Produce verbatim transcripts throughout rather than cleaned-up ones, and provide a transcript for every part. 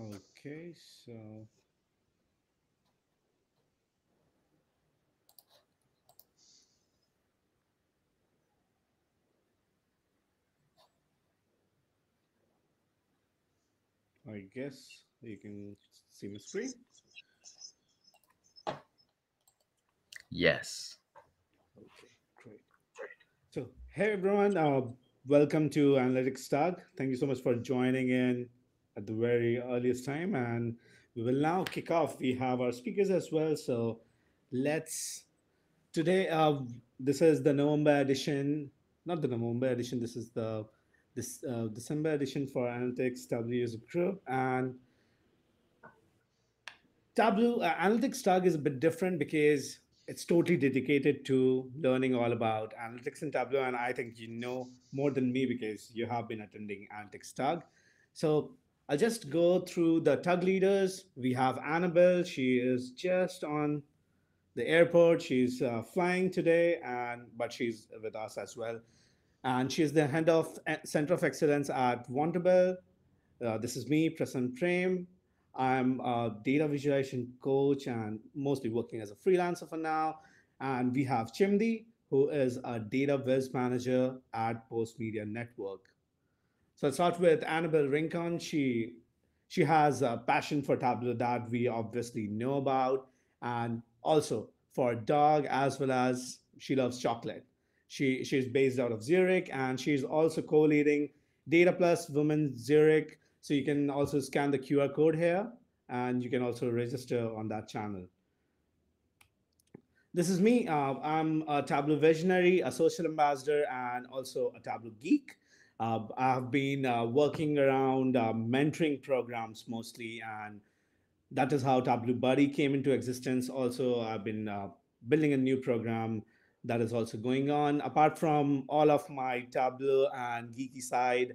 Okay, so I guess you can see my screen. Yes. Okay, great. Great. So, hey everyone, uh, welcome to Analytics T U G. Thank you so much for joining in at the very earliest time, and we will now kick off. We have our speakers as well, so let's today. Uh, this is the November edition, not the November edition. This is the this uh, December edition for Analytics Tableau User Group, and Tableau uh, Analytics T U G is a bit different because it's totally dedicated to learning all about analytics in Tableau, and I think you know more than me because you have been attending Analytics T U G. So I'll just go through the T U G leaders. We have Annabelle. She is just on the airport. She's uh, flying today, and but she's with us as well. And she's the head of Center of Excellence at Wantable. Uh, this is me, Prasant Prem. I'm a data visualization coach and mostly working as a freelancer for now. And we have Chimdi, who is a data viz manager at Post Media Network. So I'll start with Annabelle Rincon. She, she has a passion for Tableau that we obviously know about, and also for dog, as well as she loves chocolate. She, she's based out of Zurich, and she's also co-leading Data Plus Women's Zurich. So you can also scan the Q R code here, and you can also register on that channel. This is me. Uh, I'm a Tableau visionary, a social ambassador, and also a Tableau geek. Uh, I've been uh, working around uh, mentoring programs mostly, and that is how Tableau Buddy came into existence. Also, I've been uh, building a new program that is also going on. Apart from all of my Tableau and geeky side,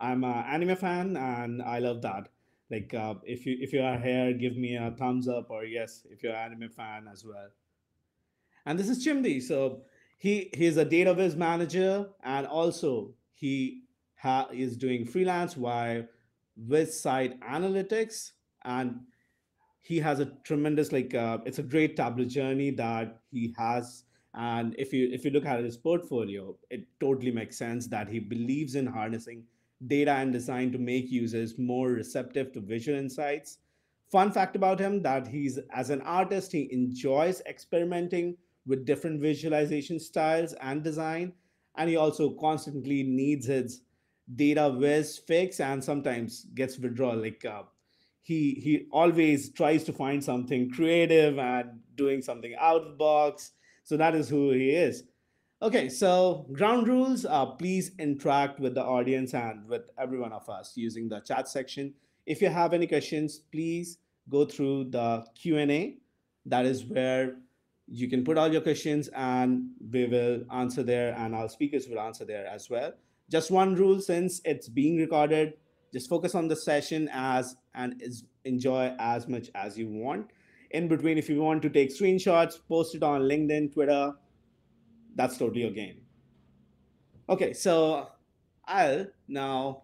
I'm an anime fan, and I love that. Like, uh, if you if you are here, give me a thumbs up, or yes, if you're an anime fan as well. And this is Chimdi. So he he's a data viz manager, and also he ha is doing freelance via Viz Side Analytics, and he has a tremendous, like, uh, it's a great Tableau journey that he has. And if you if you look at his portfolio, it totally makes sense that he believes in harnessing data and design to make users more receptive to visual insights. Fun fact about him, that he's, as an artist, he enjoys experimenting with different visualization styles and design. And he also constantly needs his data viz fix and sometimes gets withdrawal. Like, uh, he, he always tries to find something creative and doing something out of the box. So that is who he is. Okay, so ground rules, uh, please interact with the audience and with every one of us using the chat section. If you have any questions, please go through the Q and A. That is where you can put all your questions, and we will answer there, and our speakers will answer there as well. Just one rule, since it's being recorded, just focus on the session as and is, enjoy as much as you want. In between, if you want to take screenshots, post it on LinkedIn, Twitter, that's totally your game. Okay, so I'll now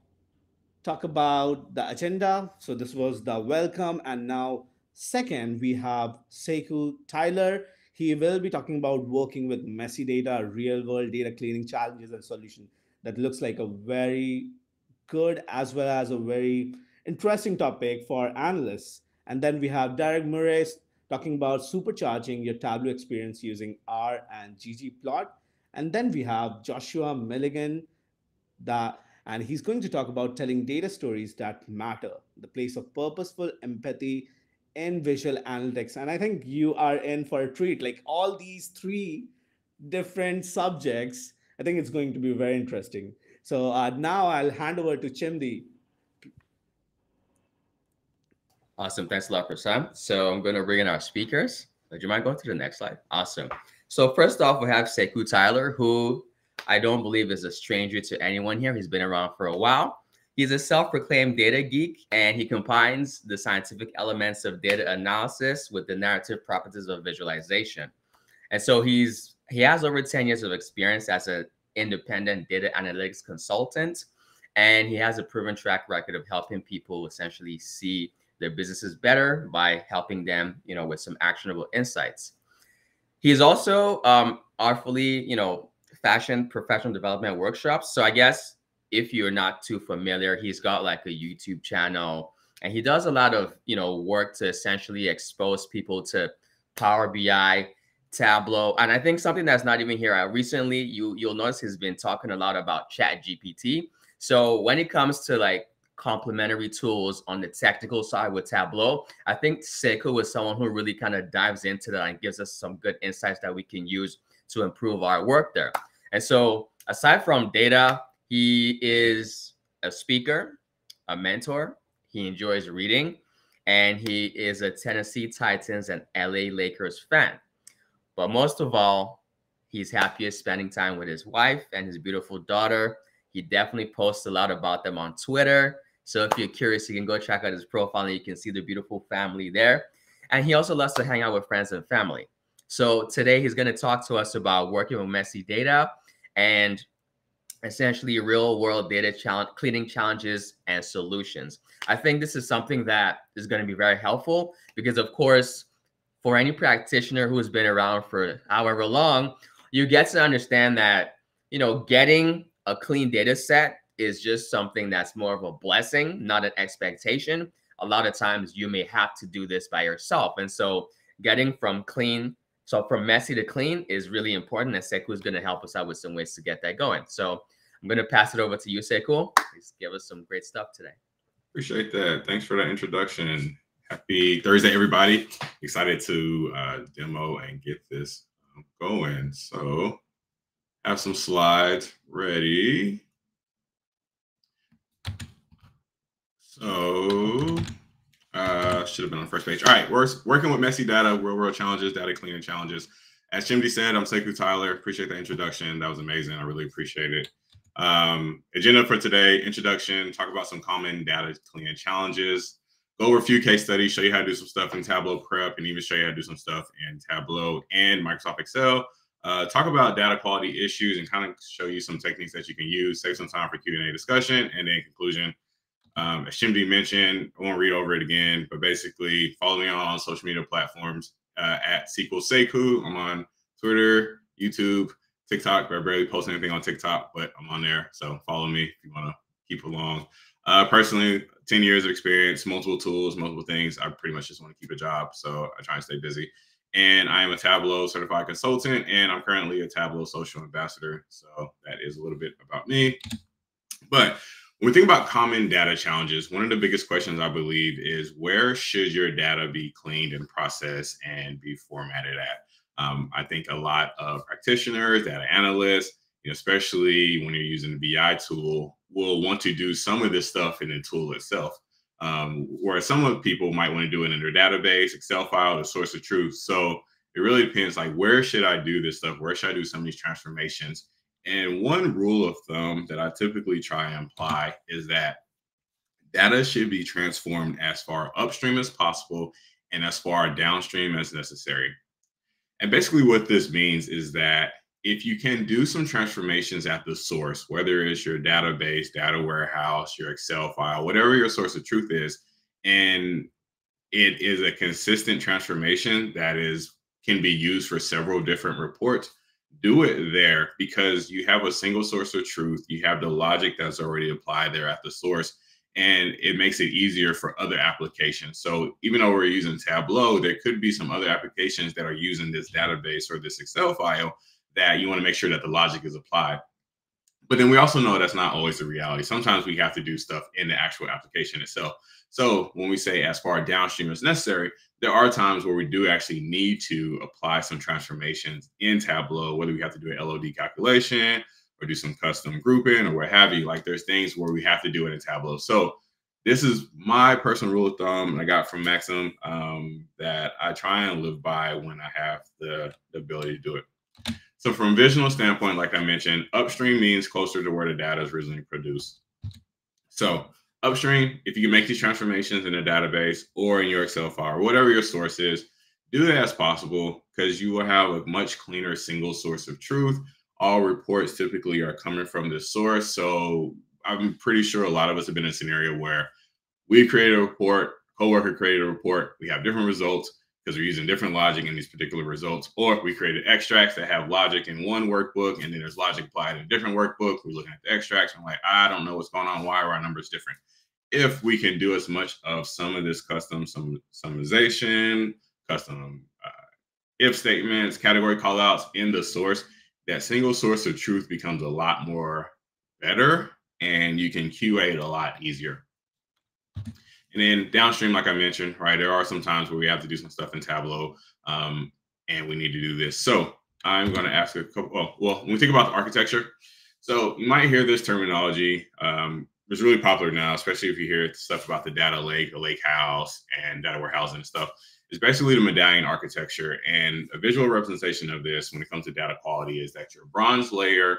talk about the agenda. So this was the welcome, and now second, we have Sekou Tyler. He will be talking about working with messy data, real-world data cleaning challenges and solutions. That looks like a very good as well as a very interesting topic for analysts. And then we have Darragh Murray talking about supercharging your Tableau experience using R and ggplot. And then we have Joshua Milligan, that, and he's going to talk about telling data stories that matter, the place of purposeful empathy in visual analytics. And I think you are in for a treat. Like, all these three different subjects, I think it's going to be very interesting. So uh, now I'll hand over to Chimdi. Awesome. Thanks a lot, Prasant. So I'm going to bring in our speakers. Do you mind going to the next slide? Awesome. So first off, we have Sekou Tyler, who I don't believe is a stranger to anyone here. He's been around for a while. He's a self-proclaimed data geek, and he combines the scientific elements of data analysis with the narrative properties of visualization. And so he's he has over ten years of experience as an independent data analytics consultant, and he has a proven track record of helping people essentially see their businesses better by helping them, you know, with some actionable insights. He is also um, artfully, you know, fashioned professional development workshops. So I guess if you're not too familiar, he's got like a YouTube channel, and he does a lot of, you know, work to essentially expose people to Power B I, Tableau. And I think something that's not even here, I recently, you, you'll notice he's been talking a lot about ChatGPT. So when it comes to like complementary tools on the technical side with Tableau, I think Sekou is someone who really kind of dives into that and gives us some good insights that we can use to improve our work there. And so aside from data, he is a speaker, a mentor. He enjoys reading, and he is a Tennessee Titans and L A Lakers fan. But most of all, he's happiest spending time with his wife and his beautiful daughter. He definitely posts a lot about them on Twitter. So if you're curious, you can go check out his profile and you can see the beautiful family there. And he also loves to hang out with friends and family. So today he's going to talk to us about working with messy data and essentially real world data challenge, cleaning challenges and solutions. I think this is something that is going to be very helpful because, of course, for any practitioner who has been around for however long, you get to understand that, you know, getting a clean data set is just something that's more of a blessing, not an expectation. A lot of times you may have to do this by yourself. And so getting from clean, so from messy to clean is really important. And Sekou is going to help us out with some ways to get that going. So I'm going to pass it over to you, Sekou. Please give us some great stuff today. Appreciate that. Thanks for that introduction. And happy Thursday, everybody. Excited to uh, demo and get this going. So have some slides ready. So uh should have been on the first page. All right, we're working with messy data, real world challenges, data cleaning challenges. As Chimdi said, I'm Sekou Tyler. Appreciate the introduction. That was amazing. I really appreciate it. Um, agenda for today, introduction, talk about some common data cleaning challenges, go over a few case studies, show you how to do some stuff in Tableau Prep, and even show you how to do some stuff in Tableau and Microsoft Excel. Uh, talk about data quality issues and kind of show you some techniques that you can use, save some time for Q and A discussion, and then conclusion. Um, as Chimdi mentioned, I won't read over it again, but basically follow me on all social media platforms uh, at @SekoSekou. I'm on Twitter, YouTube, TikTok. I barely post anything on TikTok, but I'm on there. So follow me if you want to keep along. Uh, personally, ten years of experience, multiple tools, multiple things. I pretty much just want to keep a job, so I try and stay busy. And I am a Tableau certified consultant, and I'm currently a Tableau social ambassador. So that is a little bit about me. But when we think about common data challenges, one of the biggest questions I believe is where should your data be cleaned and processed and be formatted at? Um, I think a lot of practitioners, data analysts, you know, especially when you're using the B I tool, will want to do some of this stuff in the tool itself. Um, where some of people might want to do it in their database, Excel file, the source of truth. So it really depends, like, where should I do this stuff? Where should I do some of these transformations? And one rule of thumb that I typically try and apply is that data should be transformed as far upstream as possible and as far downstream as necessary. And basically what this means is that if you can do some transformations at the source, whether it's your database, data warehouse, your Excel file, whatever your source of truth is, and it is a consistent transformation that is can be used for several different reports, do it there because you have a single source of truth. You have the logic that's already applied there at the source, and it makes it easier for other applications. So even though we're using Tableau, there could be some other applications that are using this database or this Excel file that you want to make sure that the logic is applied. But then we also know that's not always the reality. Sometimes we have to do stuff in the actual application itself. So when we say as far downstream as necessary, there are times where we do actually need to apply some transformations in Tableau, whether we have to do an L O D calculation or do some custom grouping or what have you. Like, there's things where we have to do it in Tableau. So this is my personal rule of thumb that I got from Maxim um, that I try and live by when I have the, the ability to do it. So from a visual standpoint, like I mentioned, upstream means closer to where the data is originally produced. So upstream, if you can make these transformations in a database or in your Excel file or whatever your source is, do that as possible because you will have a much cleaner single source of truth. All reports typically are coming from the source. So I'm pretty sure a lot of us have been in a scenario where we created a report, coworker created a report, we have different results because we're using different logic in these particular results. Or if we created extracts that have logic in one workbook and then there's logic applied in a different workbook, we're looking at the extracts and I'm like, I don't know what's going on, why are our numbers different? If we can do as much of some of this custom some summarization, custom uh, if statements, category callouts in the source, that single source of truth becomes a lot more better and you can Q A it a lot easier. And then downstream, like I mentioned, right, there are some times where we have to do some stuff in Tableau um, and we need to do this. So I'm going to ask a couple, oh, well, when we think about the architecture, so you might hear this terminology. Um, it's really popular now, especially if you hear stuff about the data lake, the lake house and data warehousing and stuff. It's basically the medallion architecture, and a visual representation of this when it comes to data quality is that your bronze layer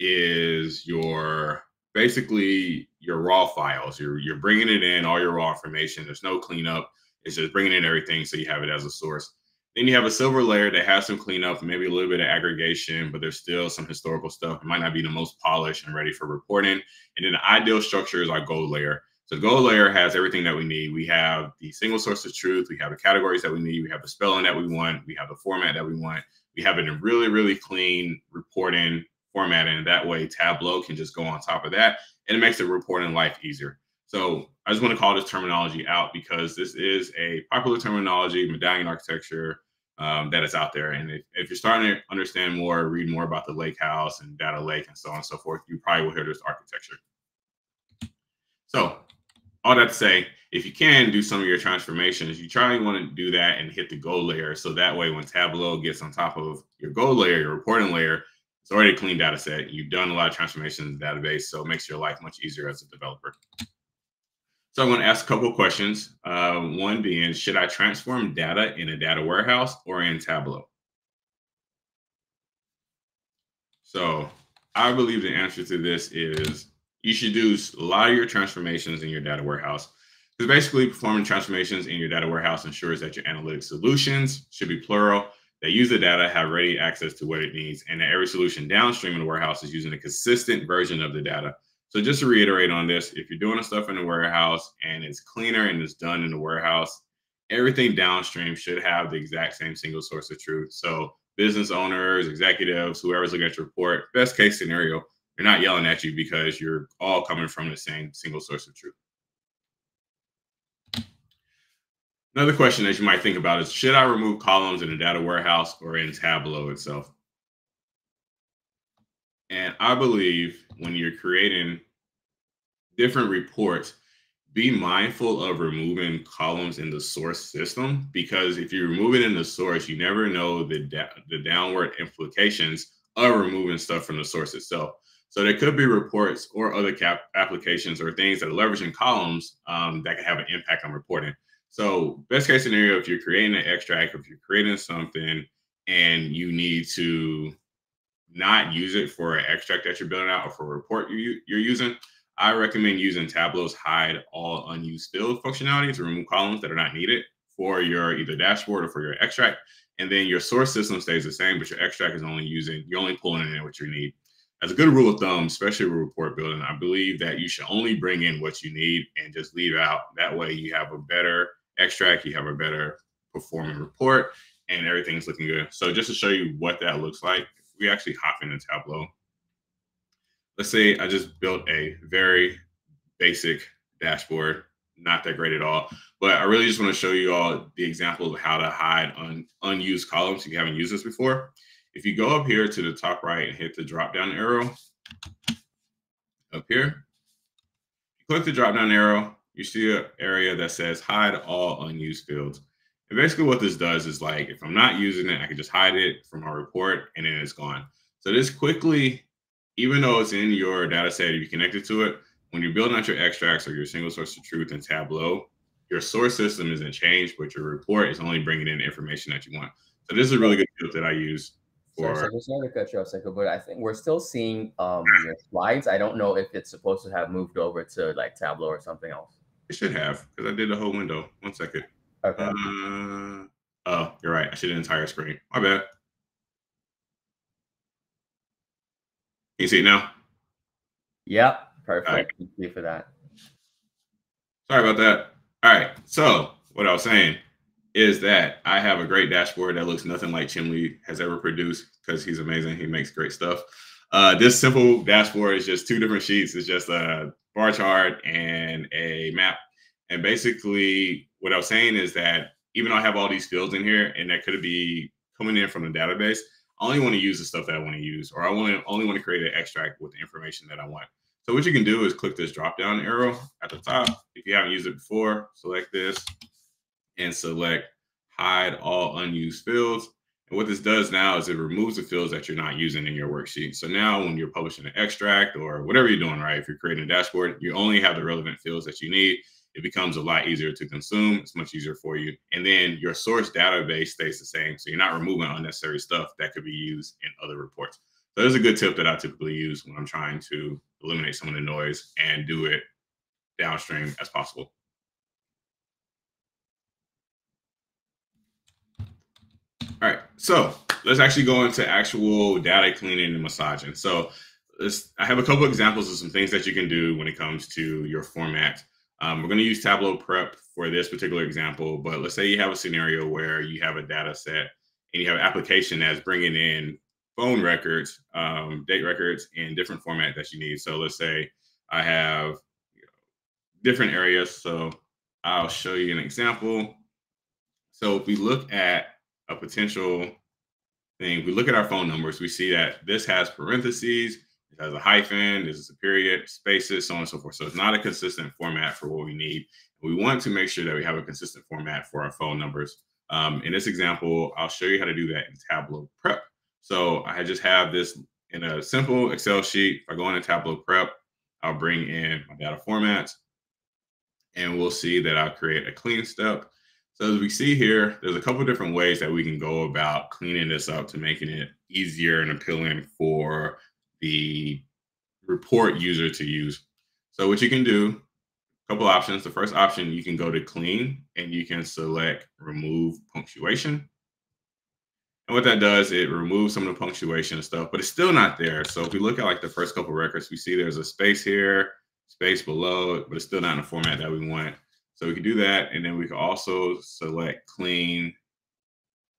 is your basically your raw files. You're, you're bringing it in, all your raw information. There's no cleanup. It's just bringing in everything so you have it as a source. Then you have a silver layer that has some cleanup, maybe a little bit of aggregation, but there's still some historical stuff. It might not be the most polished and ready for reporting. And then the ideal structure is our gold layer. So the gold layer has everything that we need. We have the single source of truth. We have the categories that we need. We have the spelling that we want. We have the format that we want. We have it in really, really clean reporting format. And that way Tableau can just go on top of that. And it makes the reporting life easier. So I just want to call this terminology out because this is a popular terminology, medallion architecture, um, that is out there. And if, if you're starting to understand more, read more about the lake house and data lake and so on and so forth, you probably will hear this architecture. So all that to say, if you can do some of your transformations, you try and want to do that and hit the gold layer. So that way, when Tableau gets on top of your gold layer, your reporting layer, it's already a clean data set. You've done a lot of transformations in the database, so it makes your life much easier as a developer. So I'm going to ask a couple of questions. Uh, one being, should I transform data in a data warehouse or in Tableau? So I believe the answer to this is you should do a lot of your transformations in your data warehouse. Because basically performing transformations in your data warehouse ensures that your analytic solutions, should be plural, that use the data, have ready access to what it needs, and that every solution downstream in the warehouse is using a consistent version of the data. So just to reiterate on this, if you're doing the stuff in the warehouse and it's cleaner and it's done in the warehouse, everything downstream should have the exact same single source of truth. So business owners, executives, whoever's looking at your report, best case scenario, they're not yelling at you because you're all coming from the same single source of truth. Another question that you might think about is, should I remove columns in a data warehouse or in Tableau itself? And I believe when you're creating different reports, be mindful of removing columns in the source system, because if you remove it in the source, you never know the, da the downward implications of removing stuff from the source itself. So there could be reports or other cap applications or things that are leveraging columns um, that can have an impact on reporting. So best case scenario, if you're creating an extract, if you're creating something and you need to not use it for an extract that you're building out or for a report you, you're using, I recommend using Tableau's hide all unused field functionality to remove columns that are not needed for your either dashboard or for your extract. And then your source system stays the same, but your extract is only using, you're only pulling in what you need. As a good rule of thumb, especially with report building, I believe that you should only bring in what you need and just leave out. That way you have a better extract, you have a better performing report, and everything's looking good. So just to show you what that looks like, if we actually hop into Tableau. Let's say I just built a very basic dashboard, not that great at all, but I really just want to show you all the example of how to hide un unused columns if you haven't used this before. If you go up here to the top right and hit the drop down arrow up here, click the drop down arrow, you see an area that says hide all unused fields. And basically what this does is, like, if I'm not using it, I can just hide it from my report and then it's gone. So this quickly, even though it's in your data set, if you connected to it, when you're building out your extracts or your single source of truth in Tableau, your source system isn't changed, but your report is only bringing in information that you want. So this is a really good tip that I use. Sorry, so just to cut you off, Sekou, but I think we're still seeing um, your slides. I don't know if it's supposed to have moved over to like Tableau or something else. It should have, because I did the whole window. One second. Okay. Uh, oh, you're right. I should do the entire screen. My bad. Can you see it now? Yep. Perfect. Right. Thank you for that. Sorry about that. All right, so what I was saying is that I have a great dashboard that looks nothing like Chimdi has ever produced because he's amazing. He makes great stuff. Uh, this simple dashboard is just two different sheets. It's just a bar chart and a map. And basically what I was saying is that even though I have all these fields in here and that could be coming in from the database, I only want to use the stuff that I want to use, or I want to only want to create an extract with the information that I want. So what you can do is click this drop-down arrow at the top. If you haven't used it before, select this and select hide all unused fields. And what this does now is it removes the fields that you're not using in your worksheet. So now when you're publishing an extract or whatever you're doing, right, if you're creating a dashboard, you only have the relevant fields that you need. It becomes a lot easier to consume. It's much easier for you. And then your source database stays the same. So you're not removing unnecessary stuff that could be used in other reports. So there's a good tip that I typically use when I'm trying to eliminate some of the noise and do it downstream as possible. All right, so let's actually go into actual data cleaning and massaging. So this, I have a couple examples of some things that you can do when it comes to your format. Um, we're going to use Tableau Prep for this particular example, but let's say you have a scenario where you have a data set and you have an application that's bringing in phone records, um, date records in different format that you need. So let's say I have different areas. So I'll show you an example. So if we look at a potential thing, we look at our phone numbers, we see that this has parentheses, it has a hyphen, this is a period, spaces, so on and so forth. So it's not a consistent format for what we need. We want to make sure that we have a consistent format for our phone numbers. Um, in this example, I'll show you how to do that in Tableau Prep. So I just have this in a simple Excel sheet. If I go into Tableau Prep, I'll bring in my data formats and we'll see that I'll create a clean step. So as we see here, there's a couple of different ways that we can go about cleaning this up to making it easier and appealing for the report user to use. So what you can do, a couple options. The first option, you can go to clean and you can select remove punctuation. And what that does, it removes some of the punctuation and stuff, but it's still not there. So if we look at like the first couple of records, we see there's a space here, space below it, but it's still not in the format that we want. So we can do that, and then we can also select clean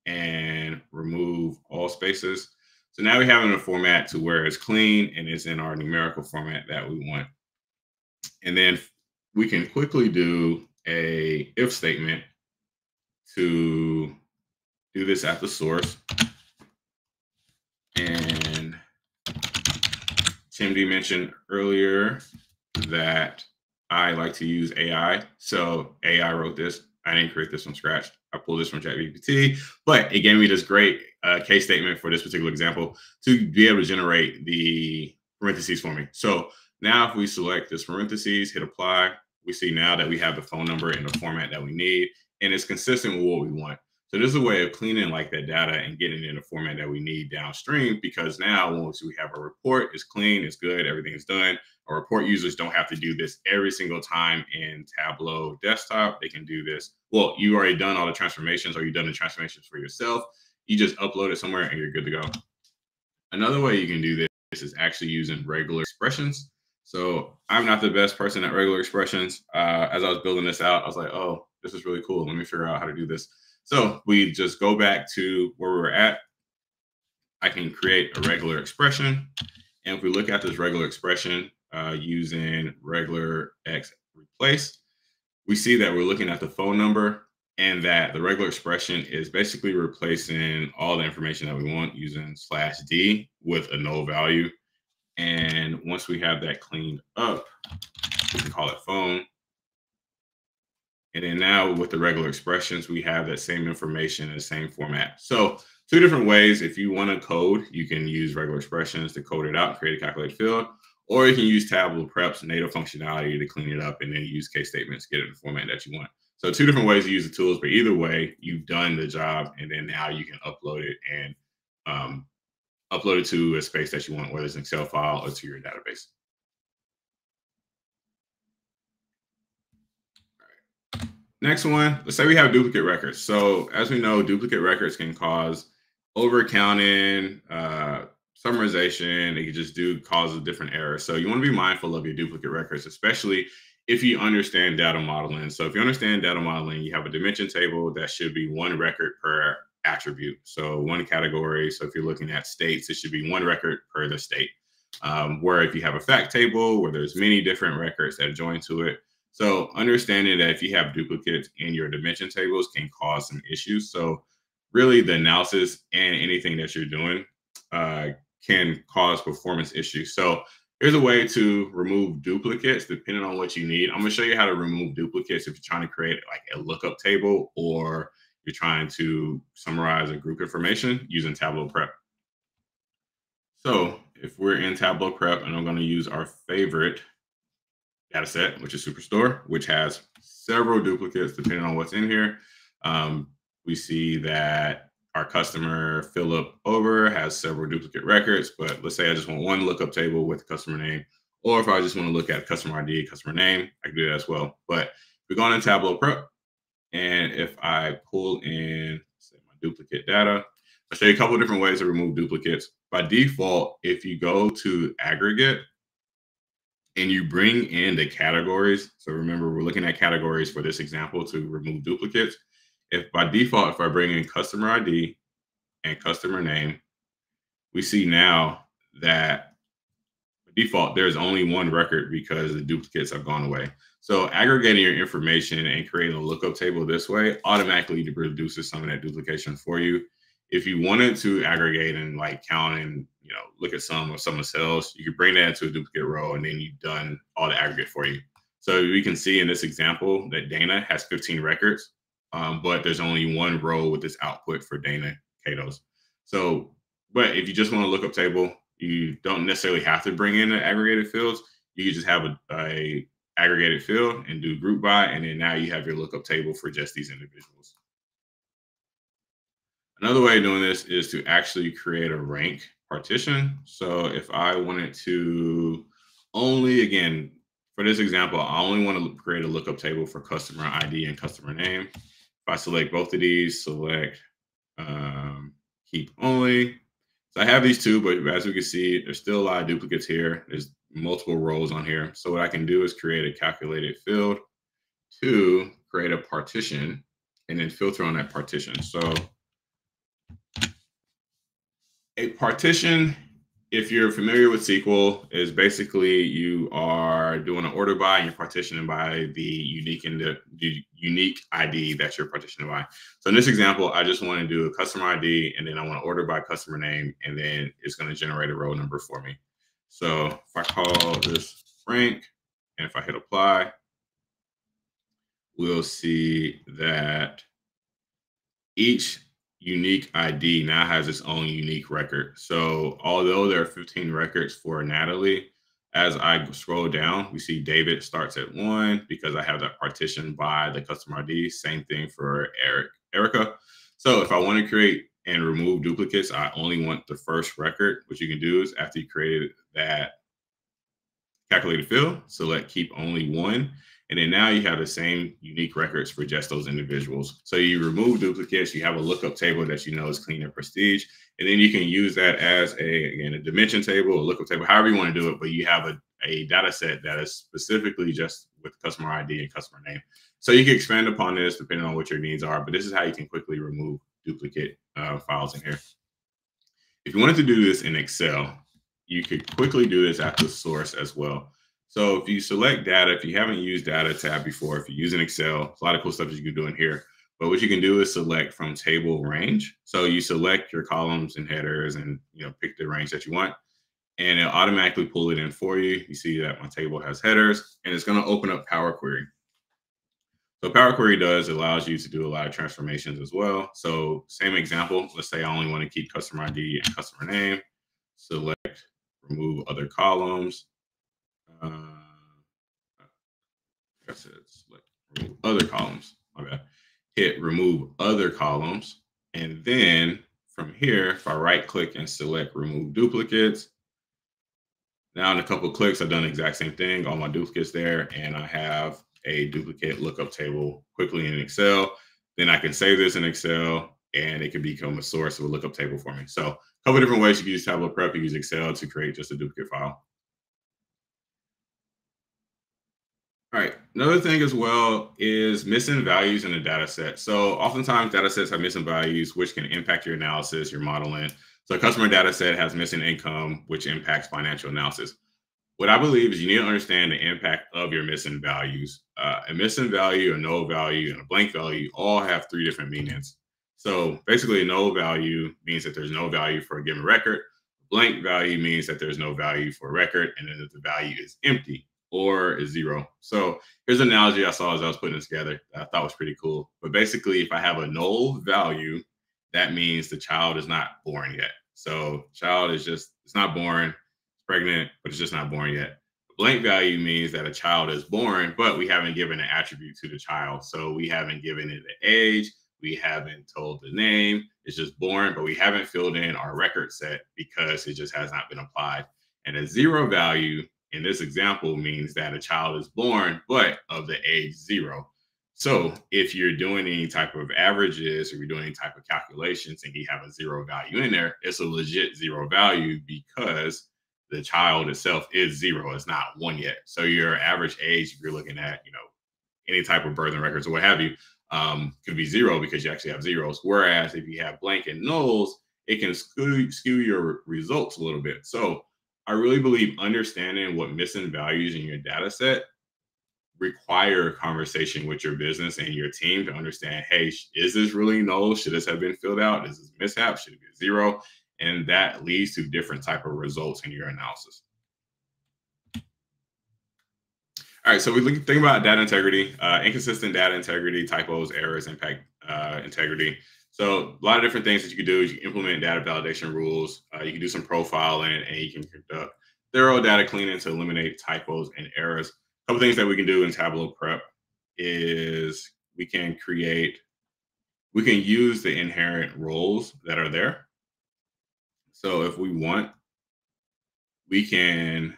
and remove all spaces. So now we have it in a format to where it's clean and it's in our numerical format that we want. And then we can quickly do a if statement to do this at the source. And Chimdi mentioned earlier that I like to use A I. So A I wrote this. I didn't create this from scratch. I pulled this from ChatGPT, but it gave me this great uh, case statement for this particular example to be able to generate the parentheses for me. So now if we select this parentheses, hit apply, we see now that we have the phone number in the format that we need, and it's consistent with what we want. So this is a way of cleaning like that data and getting it in the format that we need downstream, because now once we have a report, it's clean, it's good, everything is done. Our report users don't have to do this every single time in Tableau desktop. They can do this. Well, you already done all the transformations, or you've done the transformations for yourself. You just upload it somewhere and you're good to go. Another way you can do this is actually using regular expressions. So I'm not the best person at regular expressions. Uh, as I was building this out, I was like, oh, this is really cool. Let me figure out how to do this. So we just go back to where we were at. I can create a regular expression. And if we look at this regular expression, Uh, using regular X replace, we see that we're looking at the phone number and that the regular expression is basically replacing all the information that we want using slash D with a null value. And once we have that cleaned up, we can call it phone. And then now with the regular expressions, we have that same information in the same format. So two different ways. If you want to code, you can use regular expressions to code it out, create a calculated field. Or you can use Tableau Prep's native functionality to clean it up and then use case statements to get it in the format that you want. So two different ways to use the tools, but either way, you've done the job, and then now you can upload it and um, upload it to a space that you want, whether it's an Excel file or to your database. All right. Next one, let's say we have duplicate records. So as we know, duplicate records can cause overcounting, uh, summarization. It can just do cause a different error. So you want to be mindful of your duplicate records, especially if you understand data modeling. So if you understand data modeling, you have a dimension table that should be one record per attribute. So one category. So if you're looking at states, it should be one record per the state. Um, where if you have a fact table where there's many different records that join to it. So understanding that if you have duplicates in your dimension tables can cause some issues. So really the analysis and anything that you're doing uh, can cause performance issues. So here's a way to remove duplicates depending on what you need. I'm going to show you how to remove duplicates if you're trying to create like a lookup table or you're trying to summarize a group information using Tableau Prep. So if we're in Tableau Prep, and I'm going to use our favorite data set, which is Superstore, which has several duplicates depending on what's in here. Um, we see that our customer Philip Over has several duplicate records, but let's say I just want one lookup table with customer name, or if I just want to look at customer I D, customer name, I can do that as well. But we're going in Tableau Prep, and if I pull in say my duplicate data, I'll show you a couple of different ways to remove duplicates. By default, if you go to aggregate and you bring in the categories, so remember we're looking at categories for this example to remove duplicates. If by default, if I bring in customer I D and customer name, we see now that by default, there's only one record because the duplicates have gone away. So aggregating your information and creating a lookup table this way automatically reduces some of that duplication for you. If you wanted to aggregate and like count and, you know, look at some of someone's sales, you could bring that into a duplicate row and then you've done all the aggregate for you. So we can see in this example that Dana has fifteen records, um, but there's only one row with this output for Dana Cato's. So, but if you just want to look up table, you don't necessarily have to bring in the aggregated fields. You can just have a, a aggregated field and do group by, and then now you have your lookup table for just these individuals. Another way of doing this is to actually create a rank partition. So if I wanted to only, again, for this example, I only want to create a lookup table for customer I D and customer name. If I select both of these, select um, keep only. So I have these two, but as we can see, there's still a lot of duplicates here. There's multiple rows on here. So what I can do is create a calculated field to create a partition and then filter on that partition. So a partition, if you're familiar with S Q L, is basically you are doing an order by and you're partitioning by the unique and the, the unique I D that you're partitioning by. So in this example, I just want to do a customer I D and then I want to order by customer name, and then it's going to generate a row number for me. So if I call this rank and if I hit apply, we'll see that each unique I D now has its own unique record. So although there are fifteen records for Natalie, as I scroll down, we see David starts at one because I have that partition by the customer I D. Same thing for Eric, Erica. So if I want to create and remove duplicates, I only want the first record. What you can do is after you created that calculated field, select keep only one. And then now you have the same unique records for just those individuals. So you remove duplicates, you have a lookup table that you know is clean and prestige. And then you can use that as a, again, a dimension table, a lookup table, however you want to do it, but you have a, a data set that is specifically just with customer I D and customer name. So you can expand upon this depending on what your needs are, but this is how you can quickly remove duplicate uh, files in here. If you wanted to do this in Excel, you could quickly do this at the source as well. So if you select data, if you haven't used data tab before, if you're using Excel, a lot of cool stuff that you can do in here. But what you can do is select from table range. So you select your columns and headers and, you know, pick the range that you want, and it'll automatically pull it in for you. You see that my table has headers, and it's going to open up Power Query. So Power Query does allows you to do a lot of transformations as well. So same example, let's say I only want to keep customer I D and customer name. Select remove other columns. Uh, I said select remove other columns. My bad. Hit remove other columns, and then from here, if I right click and select remove duplicates, now in a couple of clicks, I've done the exact same thing. All my duplicates there, and I have a duplicate lookup table quickly in Excel. Then I can save this in Excel, and it can become a source of a lookup table for me. So a couple of different ways you can use Tableau Prep. You use Excel to create just a duplicate file. All right. Another thing as well is missing values in a data set. So oftentimes data sets have missing values, which can impact your analysis, your modeling. So a customer data set has missing income, which impacts financial analysis. What I believe is you need to understand the impact of your missing values. Uh, a missing value, a null value, and a blank value all have three different meanings. So basically a null value means that there's no value for a given record. Blank value means that there's no value for a record, and then that the value is empty or is zero. So here's an analogy I saw as I was putting this together that I thought was pretty cool. But basically, if I have a null value, that means the child is not born yet. So child is just, it's not born, it's pregnant, but it's just not born yet. Blank value means that a child is born, but we haven't given an attribute to the child. So we haven't given it an age, we haven't told the name, it's just born, but we haven't filled in our record set because it just has not been applied. And a zero value in this example means that a child is born, but of the age zero. So if you're doing any type of averages or you're doing any type of calculations and you have a zero value in there, it's a legit zero value because the child itself is zero. It's not one yet. So your average age, if you're looking at, you know, any type of birth and records or what have you, um, could be zero because you actually have zeros. Whereas if you have blank and nulls, it can skew, skew your results a little bit. So I really believe understanding what missing values in your data set require a conversation with your business and your team to understand, hey, is this really null? Should this have been filled out? Is this mishap? Should it be zero? And that leads to different type of results in your analysis. All right, so we think about data integrity, uh, inconsistent data integrity, typos, errors, impact uh, integrity. So a lot of different things that you can do is you implement data validation rules. Uh, you can do some profiling, and you can conduct thorough data cleaning to eliminate typos and errors. A couple things that we can do in Tableau Prep is we can create, we can use the inherent roles that are there. So if we want, we can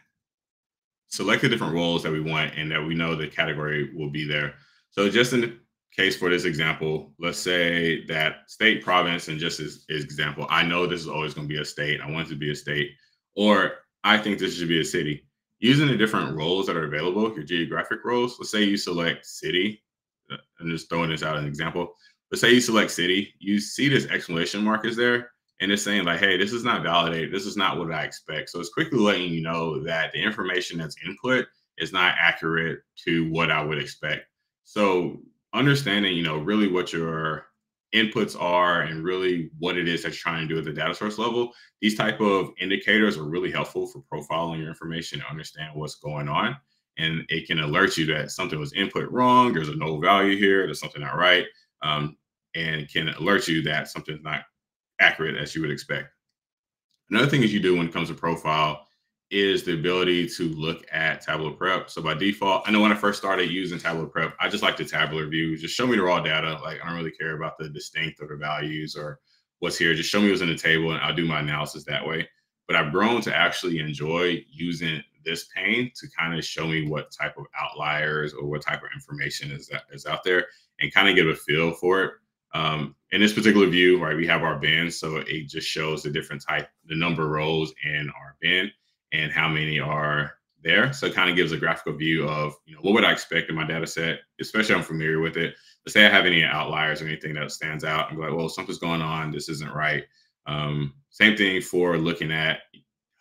select the different roles that we want and that we know the category will be there. So just in the case for this example, let's say that state, province, and just as, as example, I know this is always going to be a state. I want it to be a state, or I think this should be a city. Using the different roles that are available, your geographic roles, let's say you select city. I'm just throwing this out as an example. Let's say you select city. You see this exclamation mark is there, and it's saying like, hey, this is not validated. This is not what I expect. So it's quickly letting you know that the information that's input is not accurate to what I would expect. So understanding, you know, really what your inputs are and really what it is that's trying to do at the data source level. These type of indicators are really helpful for profiling your information to understand what's going on. And it can alert you that something was input wrong. There's a null value here. There's something not right. Um, and can alert you that something's not accurate as you would expect. Another thing that you do when it comes to profile is the ability to look at Tableau Prep. So by default, I know when I first started using Tableau Prep, I just like the tabular view. Just show me the raw data. Like I don't really care about the distinct or the values or what's here. Just show me what's in the table and I'll do my analysis that way. But I've grown to actually enjoy using this pane to kind of show me what type of outliers or what type of information is, that, is out there and kind of get a feel for it. Um, in this particular view, right, we have our bins. So it just shows the different type, the number of rows in our bin and how many are there. So it kind of gives a graphical view of, you know, what would I expect in my data set, especially if I'm familiar with it. Let's say I have any outliers or anything that stands out and be like, well, something's going on. This isn't right. Um, same thing for looking at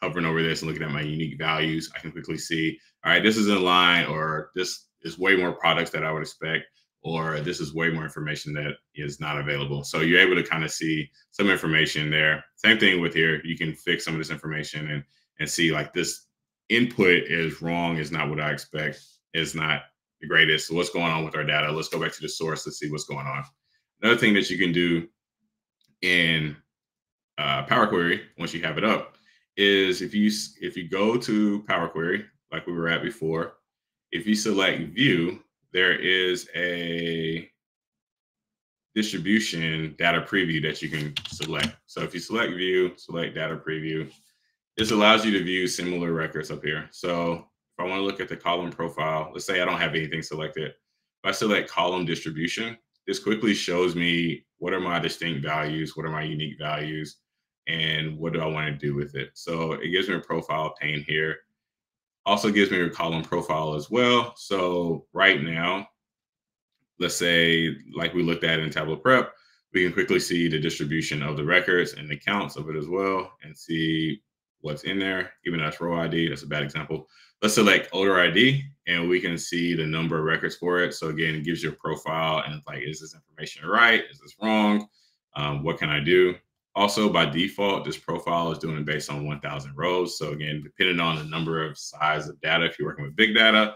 hovering over this and looking at my unique values. I can quickly see, all right, this is in line, or this is way more products that I would expect, or this is way more information that is not available. So you're able to kind of see some information there. Same thing with here. You can fix some of this information and, and see like this input is wrong, is not what I expect, is not the greatest. So what's going on with our data? Let's go back to the source. Let's see what's going on. Another thing that you can do in uh, Power Query, once you have it up, is if you, if you go to Power Query, like we were at before, if you select View, there is a distribution data preview that you can select. So if you select View, select Data Preview, this allows you to view similar records up here. So if I want to look at the column profile, let's say I don't have anything selected. If I select column distribution, this quickly shows me what are my distinct values, what are my unique values, and what do I want to do with it. So it gives me a profile pane here. Also gives me your column profile as well. So right now, let's say, like we looked at in Tableau Prep, we can quickly see the distribution of the records and the counts of it as well and see what's in there. Even that's row I D, that's a bad example. Let's select order I D and we can see the number of records for it. So again, it gives you a profile and it's like, is this information right? Is this wrong? Um, what can I do? Also, by default, this profile is doing it based on one thousand rows. So again, depending on the number of size of data, if you're working with big data,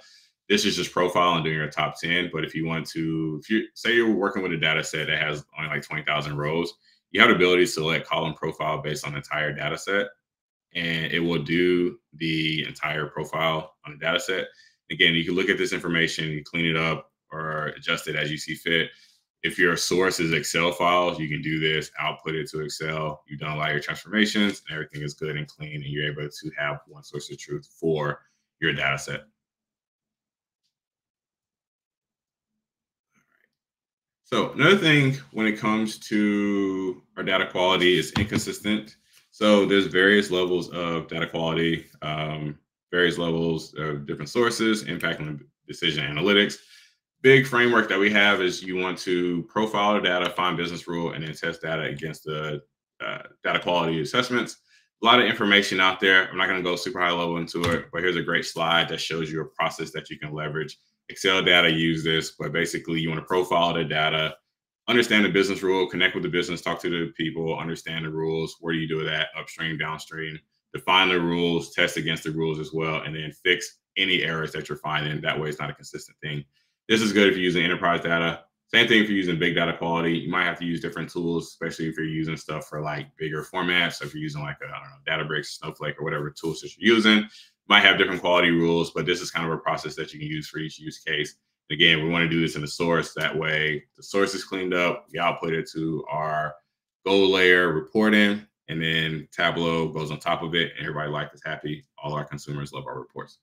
this is just profile and doing your top ten. But if you want to, if you say you're working with a data set that has only like twenty thousand rows, you have the ability to select column profile based on the entire data set. And it will do the entire profile on the data set. Again, you can look at this information, you clean it up or adjust it as you see fit. If your source is Excel files, you can do this, output it to Excel. You've done a lot of your transformations and everything is good and clean and you're able to have one source of truth for your data set. All right. So another thing when it comes to our data quality is inconsistent. So there's various levels of data quality, um, various levels of different sources impacting the decision analytics. Big framework that we have is you want to profile the data, find business rule, and then test data against the uh, data quality assessments. A lot of information out there. I'm not going to go super high level into it, but here's a great slide that shows you a process that you can leverage. Excel data use this, but basically you want to profile the data, understand the business rule, connect with the business, talk to the people, understand the rules. Where do you do that? Upstream, downstream. Define the rules, test against the rules as well, and then fix any errors that you're finding. That way it's not a consistent thing. This is good if you're using enterprise data. Same thing if you're using big data quality. You might have to use different tools, especially if you're using stuff for like bigger formats. So if you're using like a, I don't know, Databricks, Snowflake, or whatever tools that you're using, you might have different quality rules, but this is kind of a process that you can use for each use case. Again, we want to do this in the source. That way the source is cleaned up, we output it to our goal layer reporting, and then Tableau goes on top of it, and everybody like is happy. All our consumers love our reports.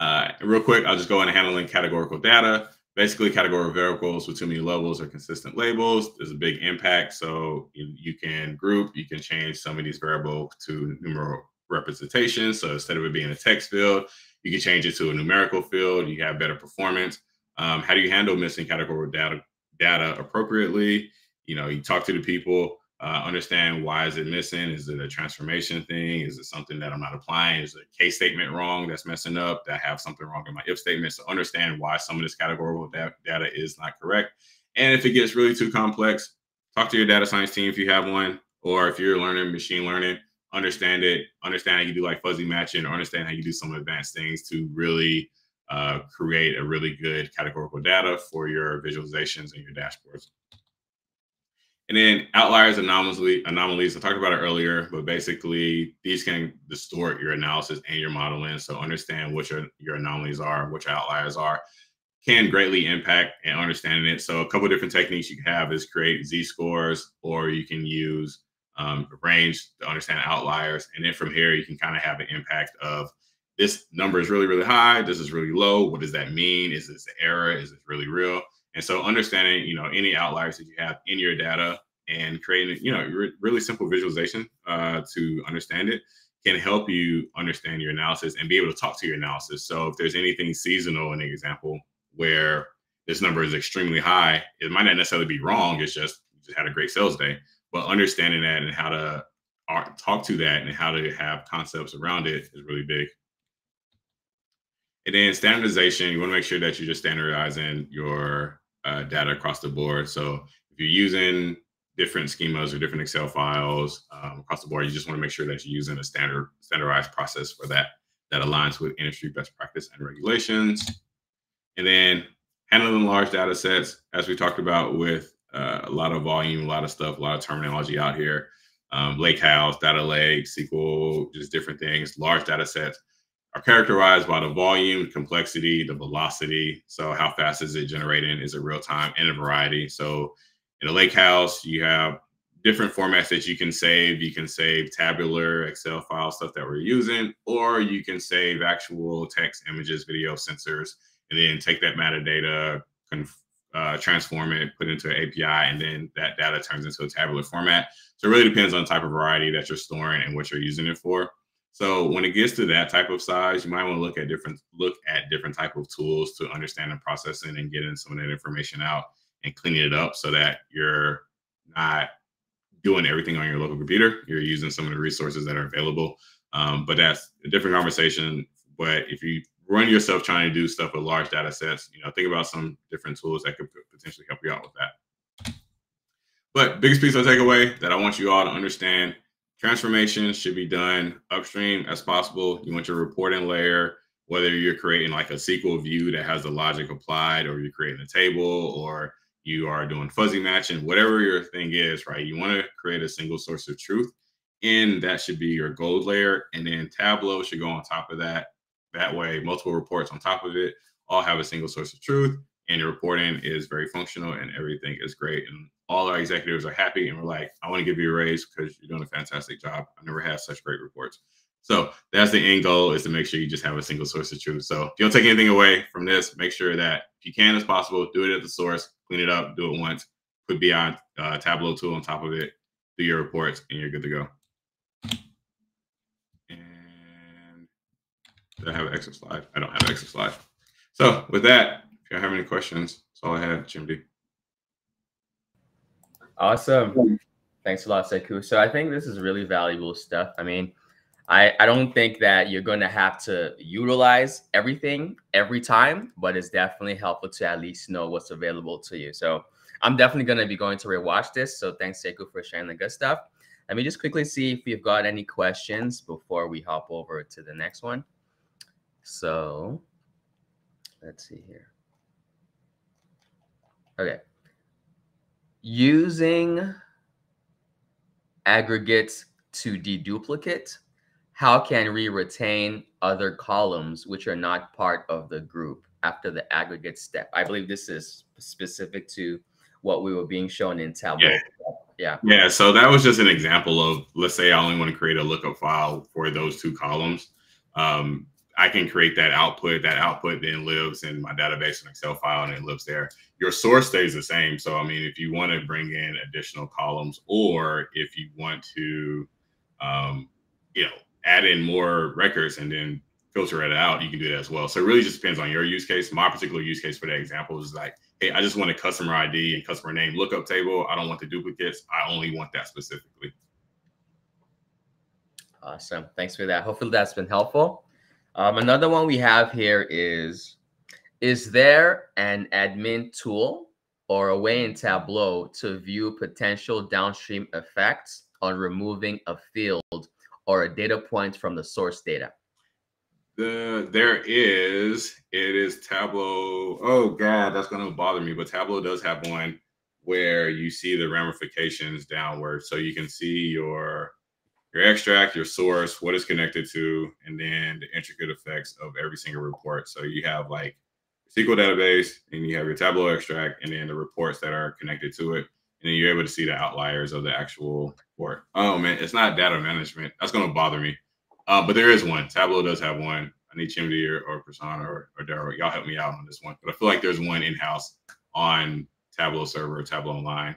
Uh, real quick, I'll just go into handling categorical data. Basically, categorical variables with too many levels or consistent labels. There's a big impact. So you, you can group, you can change some of these variables to numeral representations. So instead of it being a text field, you can change it to a numerical field. You have better performance. Um, how do you handle missing categorical data, data appropriately? You know, you talk to the people, uh, understand why is it missing? Is it a transformation thing? Is it something that I'm not applying? Is it a case statement wrong that's messing up? That I have something wrong in my if statement? So understand why some of this categorical da- data is not correct. And if it gets really too complex, talk to your data science team if you have one, or if you're learning machine learning, understand it, understand how you do like fuzzy matching, or understand how you do some advanced things to really uh, create a really good categorical data for your visualizations and your dashboards. And then outliers, anomaly, anomalies, I talked about it earlier, but basically these can distort your analysis and your modeling. So understand what your, your anomalies are, what your outliers are, can greatly impact and understanding it. So a couple of different techniques you can have is create Z-scores, or you can use Um, range to understand outliers. And then from here, you can kind of have an impact of this number is really, really high. This is really low. What does that mean? Is this an error? Is this really real? And so understanding, you know, any outliers that you have in your data and creating, you know, re really simple visualization uh, to understand it can help you understand your analysis and be able to talk to your analysis. So if there's anything seasonal in the example where this number is extremely high, it might not necessarily be wrong. It's just you just had a great sales day. But understanding that and how to talk to that and how to have concepts around it is really big. And then standardization, you want to make sure that you're just standardizing your uh, data across the board. So if you're using different schemas or different Excel files um, across the board, you just want to make sure that you're using a standard standardized process for that, that aligns with industry best practice and regulations. And then handling large data sets, as we talked about with Uh, a lot of volume, a lot of stuff, a lot of terminology out here. Um, lake house, data lake, S Q L, just different things. Large data sets are characterized by the volume, complexity, the velocity. So how fast is it generating? Is it real time? And a variety. So in a lake house, you have different formats that you can save. You can save tabular Excel file stuff that we're using, or you can save actual text, images, video, sensors, and then take that metadata, Uh, transform it, put it into an A P I, and then that data turns into a tabular format. So it really depends on the type of variety that you're storing and what you're using it for. So when it gets to that type of size, you might want to look at different look at different type of tools to understand and processing and getting some of that information out and cleaning it up so that you're not doing everything on your local computer. You're using some of the resources that are available. Um, but that's a different conversation. But if you run yourself trying to do stuff with large data sets, you know, think about some different tools that could potentially help you out with that. But biggest piece of takeaway that I want you all to understand, transformations should be done upstream as possible. You want your reporting layer, whether you're creating like a S Q L view that has the logic applied, or you're creating a table, or you are doing fuzzy matching, whatever your thing is, right? You want to create a single source of truth, and that should be your gold layer. And then Tableau should go on top of that. That way, multiple reports on top of it all have a single source of truth, and your reporting is very functional and everything is great. And all our executives are happy and we're like, I want to give you a raise because you're doing a fantastic job. I've never had such great reports. So that's the end goal, is to make sure you just have a single source of truth. So if you don't take anything away from this, make sure that if you can as possible, do it at the source, clean it up, do it once, put beyond uh, Tableau tool on top of it, do your reports, and you're good to go. And did I have an extra slide? I don't have an extra slide. So with that, if you have any questions, that's all I have, Chimdi. Awesome. Thanks a lot, Sekou. So I think this is really valuable stuff. I mean, I, I don't think that you're going to have to utilize everything every time, but it's definitely helpful to at least know what's available to you. So I'm definitely going to be going to rewatch this. So thanks, Sekou, for sharing the good stuff. Let me just quickly see if we've got any questions before we hop over to the next one. So let's see here. Okay. Using aggregates to deduplicate. How can we retain other columns which are not part of the group after the aggregate step? I believe this is specific to what we were being shown in Tableau. Yeah. Yeah. Yeah. So that was just an example of, let's say I only want to create a lookup file for those two columns. Um, I can create that output. That output then lives in my database and Excel file, and it lives there. Your source stays the same. So, I mean, if you want to bring in additional columns, or if you want to, um, you know, add in more records and then filter it out, you can do that as well. So it really just depends on your use case. My particular use case for that example is like, hey, I just want a customer I D and customer name lookup table. I don't want the duplicates. I only want that specifically. Awesome. Thanks for that. Hopefully that's been helpful. Um, another one we have here is, is there an admin tool or a way in Tableau to view potential downstream effects on removing a field or a data point from the source data? The, there is, it is Tableau. Oh God, that's going to bother me. But Tableau does have one where you see the ramifications downward. So you can see your, your extract, your source, what it's connected to, and then the intricate effects of every single report. So you have like S Q L database, and you have your Tableau extract, and then the reports that are connected to it. And then you're able to see the outliers of the actual report. Oh man, it's not data management. That's going to bother me. Uh, but there is one. Tableau does have one. I need Chimdi or, or Prasant or, or Darragh. Y'all help me out on this one. But I feel like there's one in-house on Tableau server or Tableau online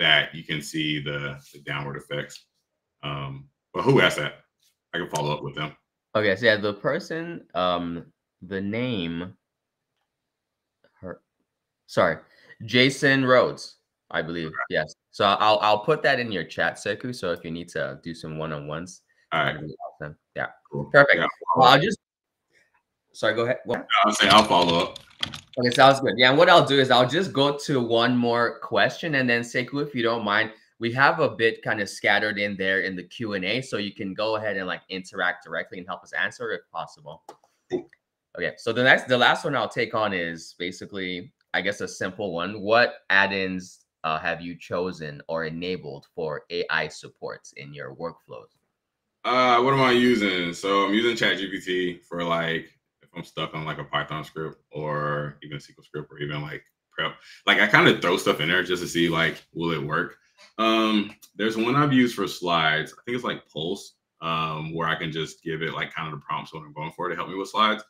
that you can see the, the downward effects. Um, but who asked that? I can follow up with them. Okay. So yeah, the person, um, the name, her, sorry, Jason Rhodes. I believe. Okay. Yes. So I'll I'll put that in your chat, Sekou. So if you need to do some one-on-ones. All right. Awesome. Yeah. Cool. Perfect. Yeah. Well, I'll just sorry, go ahead. Go ahead. I'll say I'll follow up. Okay, sounds good. Yeah, and what I'll do is I'll just go to one more question, and then Sekou, if you don't mind, we have a bit kind of scattered in there in the Q and A. So you can go ahead and like interact directly and help us answer if possible. Okay. So the next the last one I'll take on is basically, I guess, a simple one. What add-ins Uh, have you chosen or enabled for A I supports in your workflows? Uh, what am I using? So I'm using ChatGPT for like, if I'm stuck on like a Python script or even a S Q L script or even like prep, like I kind of throw stuff in there just to see like, will it work? Um, there's one I've used for slides. I think it's like Pulse, um, where I can just give it like kind of the prompts when I'm going for it to help me with slides.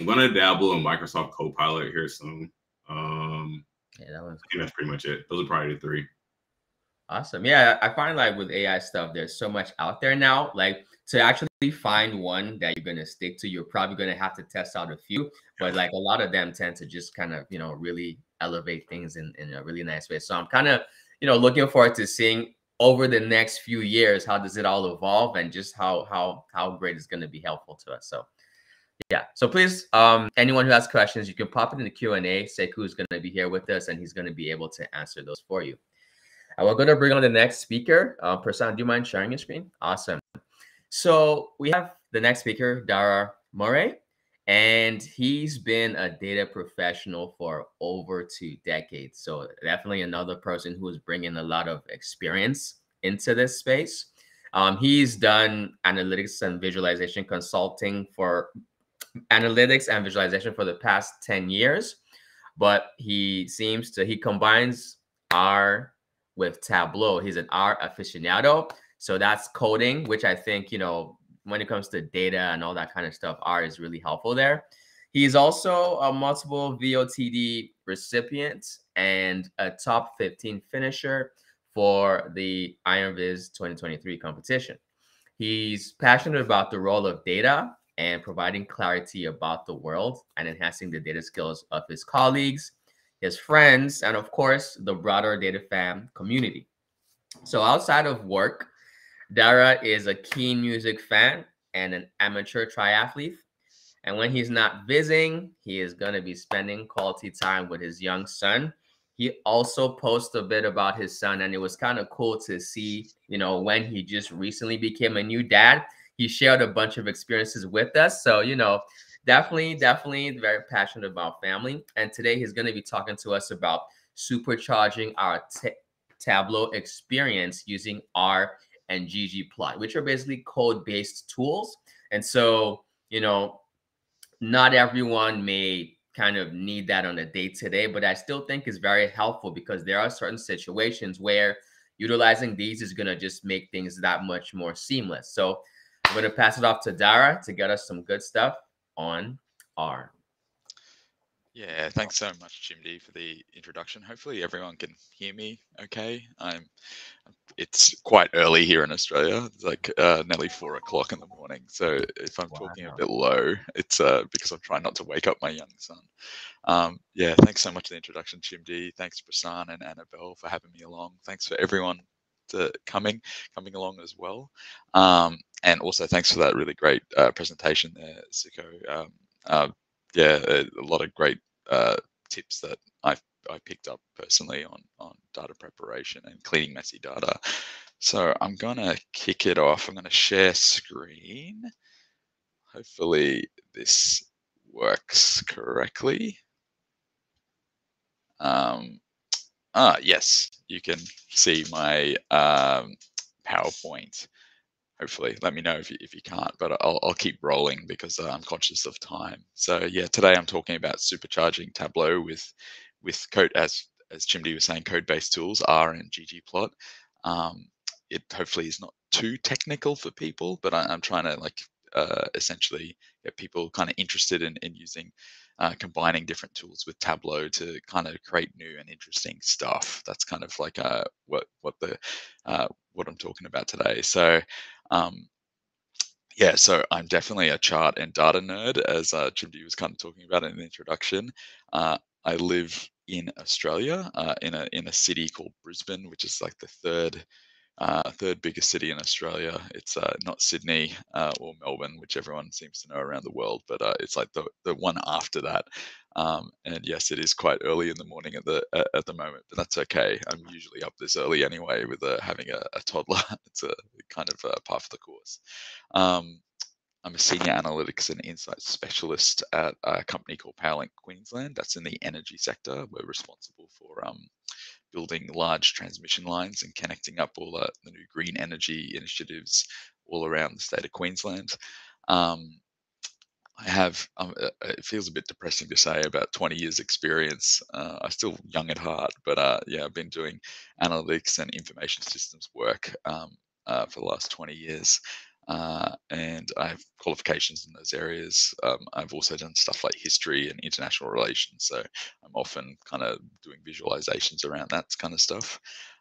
I'm going to dabble in Microsoft Copilot here soon. Um, Yeah, that one's cool. I think that's pretty much it. Those are probably the three. Awesome. Yeah, I find like with A I stuff, there's so much out there now. Like to actually find one that you're going to stick to, you're probably going to have to test out a few, but like a lot of them tend to just kind of, you know, really elevate things in, in a really nice way. So I'm kind of, you know, looking forward to seeing over the next few years, how does it all evolve and just how, how, how great it's going to be helpful to us. So yeah. So please, um, anyone who has questions, you can pop it in the Q and A. Sekou is going to be here with us and he's going to be able to answer those for you. I will go to bring on the next speaker. Uh, Prasant, do you mind sharing your screen? Awesome. So we have the next speaker, Darragh Murray, and he's been a data professional for over two decades. So definitely another person who is bringing a lot of experience into this space. Um, he's done analytics and visualization consulting for analytics and visualization for the past ten years, but he seems to, he combines R with Tableau. He's an R aficionado. So that's coding, which I think, you know, when it comes to data and all that kind of stuff, R is really helpful there. He's also a multiple V O T D recipient and a top fifteen finisher for the Iron Viz twenty twenty-three competition. He's passionate about the role of data and providing clarity about the world and enhancing the data skills of his colleagues, his friends, and of course, the broader data fam community. So outside of work, Darragh is a keen music fan and an amateur triathlete. And when he's not visiting, he is going to be spending quality time with his young son. He also posted a bit about his son, and it was kind of cool to see, you know, when he just recently became a new dad. He shared a bunch of experiences with us. So, you know, definitely, definitely very passionate about family. And today he's going to be talking to us about supercharging our Tableau experience using R and ggplot, which are basically code-based tools. And so, you know, not everyone may kind of need that on a day-to-day, but I still think it's very helpful because there are certain situations where utilizing these is going to just make things that much more seamless. So I'm going to pass it off to Darragh to get us some good stuff on R. Yeah, thanks so much, Chimdi, for the introduction. Hopefully everyone can hear me okay. I'm, it's quite early here in Australia. It's like uh, nearly four o'clock in the morning. So if I'm wow. talking a bit low, it's uh, because I'm trying not to wake up my young son. Um, yeah, thanks so much for the introduction, Chimdi. Thanks, Prasant and Annabelle, for having me along. Thanks for everyone to coming, coming along as well. Um, and also thanks for that really great uh, presentation there, Sekou. Um, uh, yeah, a, a lot of great Uh, tips that I I picked up personally on on data preparation and cleaning messy data. So I'm gonna kick it off. I'm gonna share screen. Hopefully this works correctly. Um, ah, yes, you can see my um, PowerPoint. Hopefully, let me know if you, if you can't, but I'll, I'll keep rolling because I'm conscious of time. So yeah, today I'm talking about supercharging Tableau with, with code, as as Chimdi was saying, code-based tools, R and ggplot. Um, it hopefully is not too technical for people, but I, I'm trying to like uh, essentially get people kind of interested in, in using, uh, combining different tools with Tableau to kind of create new and interesting stuff. That's kind of like uh, what what the uh, what I'm talking about today. So. Um, yeah, so I'm definitely a chart and data nerd, as uh, Chimdi was kind of talking about in the introduction. Uh, I live in Australia, uh, in a in a city called Brisbane, which is like the third uh, third biggest city in Australia. It's uh, not Sydney uh, or Melbourne, which everyone seems to know around the world, but uh, it's like the the one after that. Um, and yes, it is quite early in the morning at the at, at the moment, but that's okay. I'm usually up this early anyway with uh, having a, a toddler. It's a kind of a part of the course. Um, I'm a senior analytics and insights specialist at a company called Powerlink Queensland. That's in the energy sector. We're responsible for um, building large transmission lines and connecting up all uh, the new green energy initiatives all around the state of Queensland. Um, I have, um, it feels a bit depressing to say, about twenty years experience. Uh, I'm still young at heart, but uh, yeah, I've been doing analytics and information systems work um, uh, for the last twenty years. Uh, and I have qualifications in those areas. Um, I've also done stuff like history and international relations. So I'm often kind of doing visualizations around that kind of stuff.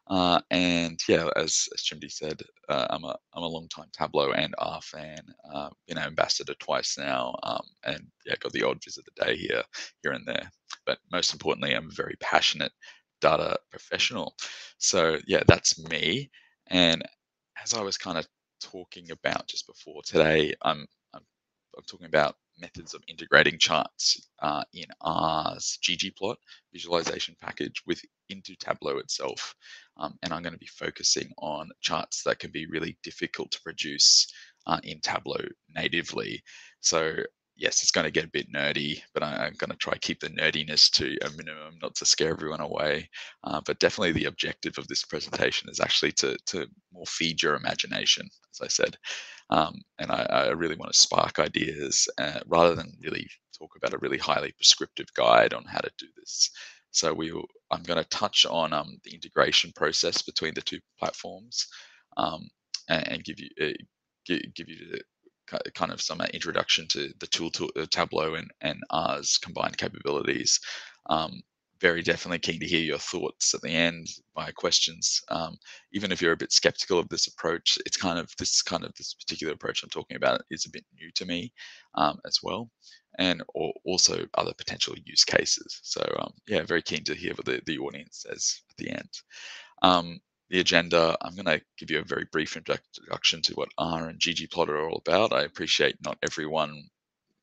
Uh, and yeah, as, as Chimdi said, uh, I'm a I'm a long-time Tableau and R fan. Uh, been an ambassador twice now, um, and yeah, got the odd visit a day here, here and there. But most importantly, I'm a very passionate data professional. So yeah, that's me. And as I was kind of talking about just before today, I'm I'm, I'm talking about methods of integrating charts uh, in R's ggplot visualization package with into Tableau itself. Um, and I'm going to be focusing on charts that can be really difficult to produce uh, in Tableau natively. So yes, it's going to get a bit nerdy, but I, I'm going to try to keep the nerdiness to a minimum, not to scare everyone away. Uh, but definitely the objective of this presentation is actually to, to more feed your imagination, as I said. Um, and I, I really want to spark ideas uh, rather than really talk about a really highly prescriptive guide on how to do this. So we, will, I'm going to touch on um, the integration process between the two platforms um, and, and give you uh, give, give you the, kind of some introduction to the tool to uh, Tableau and, and R's combined capabilities. Um, very definitely keen to hear your thoughts at the end by questions. Um, even if you're a bit skeptical of this approach, it's kind of this kind of this particular approach I'm talking about is a bit new to me um, as well, and or also other potential use cases. So um, yeah, very keen to hear what the, the audience says at the end. Um, The agenda, I'm going to give you a very brief introduction to what R and ggplot are all about. I appreciate not everyone,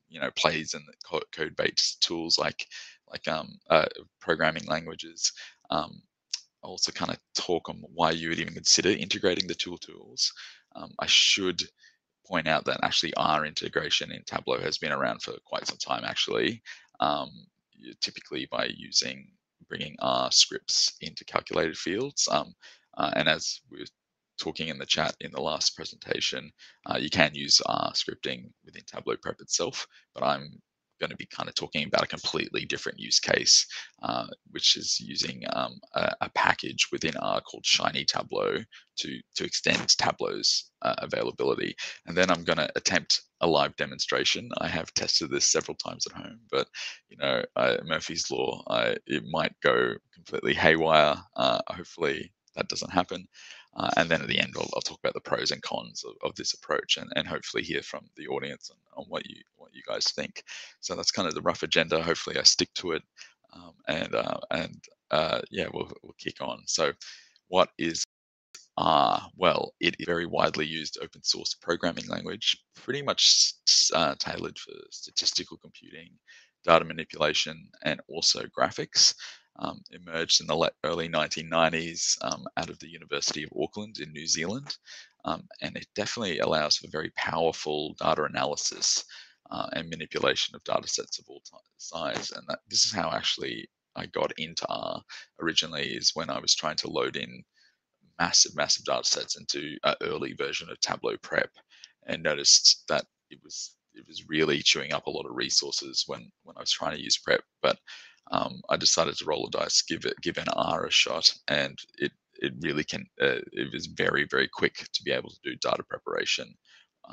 you know, plays in the code-based tools like like um, uh, programming languages. Um, I'll also kind of talk on why you would even consider integrating the tool tools. Um, I should point out that actually R integration in Tableau has been around for quite some time, actually, um, typically by using bringing R scripts into calculated fields. Um, Uh, and as we were talking in the chat in the last presentation, uh, you can use R scripting within Tableau Prep itself, but I'm going to be kind of talking about a completely different use case, uh, which is using um, a, a package within R called Shiny Tableau to, to extend Tableau's uh, availability. And then I'm going to attempt a live demonstration. I have tested this several times at home, but you know, uh, Murphy's Law, uh, it might go completely haywire, uh, hopefully that doesn't happen. Uh, and then at the end, I'll, I'll talk about the pros and cons of, of this approach and, and hopefully hear from the audience on, on what you what you guys think. So that's kind of the rough agenda. Hopefully I stick to it. Um, and uh, and uh, yeah, we'll, we'll kick on. So what is R? Well, it is a very widely used open source programming language, pretty much uh, tailored for statistical computing, data manipulation, and also graphics. Um, emerged in the early nineteen nineties um, out of the University of Auckland in New Zealand. Um, and it definitely allows for very powerful data analysis uh, and manipulation of data sets of all size. And that, this is how actually I got into R originally, is when I was trying to load in massive, massive data sets into an early version of Tableau Prep and noticed that it was it was really chewing up a lot of resources when, when I was trying to use Prep. But Um, I decided to roll the dice, give it, give an R a shot, and it it really can. Uh, it was very very quick to be able to do data preparation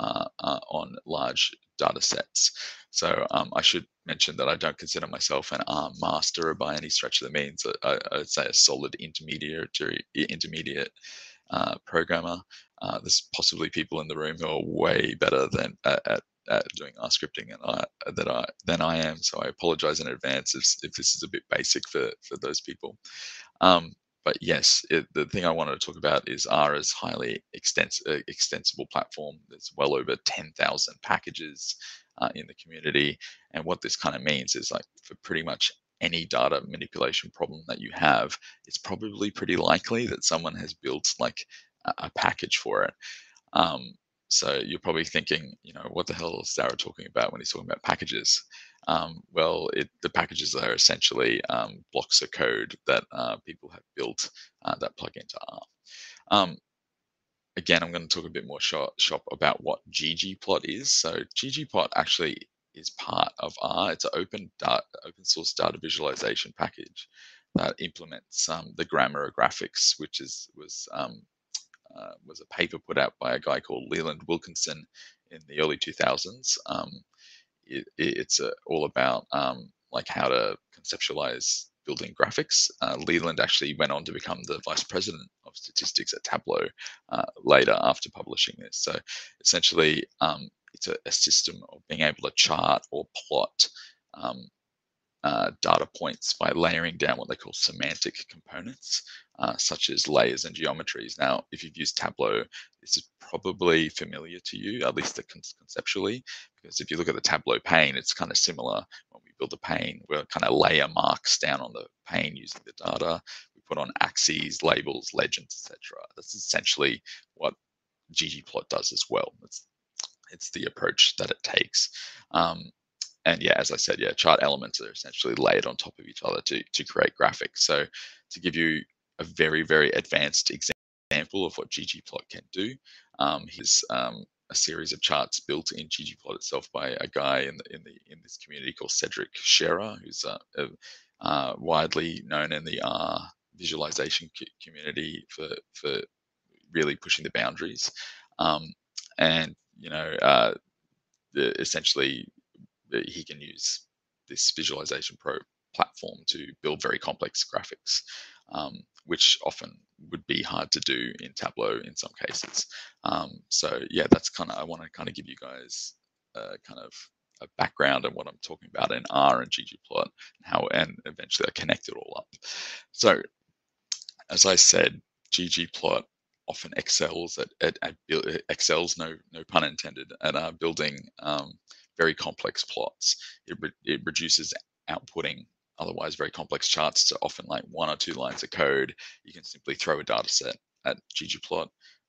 uh, uh, on large data sets. So um, I should mention that I don't consider myself an R master by any stretch of the means. I, I would say a solid intermediate intermediate uh, programmer. Uh, there's possibly people in the room who are way better than uh, at Uh, doing R scripting and I that I than I am, so I apologize in advance if, if this is a bit basic for for those people. Um, but yes, it, the thing I wanted to talk about is R is highly extensive, uh, extensible platform. There's well over ten thousand packages uh, in the community, and what this kind of means is like for pretty much any data manipulation problem that you have, it's probably pretty likely that someone has built like a, a package for it. Um, So you're probably thinking, you know, what the hell is Darragh talking about when he's talking about packages? Um, well, it, the packages are essentially um, blocks of code that uh, people have built uh, that plug into R. Um, again, I'm going to talk a bit more shop, shop about what ggplot is. So ggplot actually is part of R. It's an open, data, open source data visualization package that implements um, the grammar of graphics, which is was um, Uh, was a paper put out by a guy called Leland Wilkinson in the early two thousands. Um, it, it's uh, all about um, like how to conceptualize building graphics. Uh, Leland actually went on to become the vice president of statistics at Tableau uh, later after publishing this. So essentially, um, it's a, a system of being able to chart or plot um, uh, data points by layering down what they call semantic components, uh, such as layers and geometries. Now, if you've used Tableau, this is probably familiar to you, at least conceptually, because if you look at the Tableau pane, it's kind of similar. When we build a pane, we'll kind of layer marks down on the pane using the data. We put on axes, labels, legends, et cetera. That's essentially what ggplot does as well. It's It's the approach that it takes. Um, and yeah, as I said, yeah, chart elements are essentially laid on top of each other to, to create graphics. So to give you a very, very advanced example of what ggplot can do, um, here's um, a series of charts built in ggplot itself by a guy in the, in the in this community called Cedric Scherer, who's uh, uh, uh, widely known in the R visualization community for, for really pushing the boundaries. Um, and you know, uh, the, essentially he can use this visualization pro platform to build very complex graphics, um, which often would be hard to do in Tableau in some cases. Um, so yeah, that's kind of, I want to kind of give you guys uh, kind of a background on what I'm talking about in R and ggplot, and how, and eventually I connect it all up. So as I said, ggplot often excels at, at, at build, excels, no no pun intended, at uh, building um, very complex plots. It, re it reduces outputting otherwise very complex charts to often like one or two lines of code. You can simply throw a data set at ggplot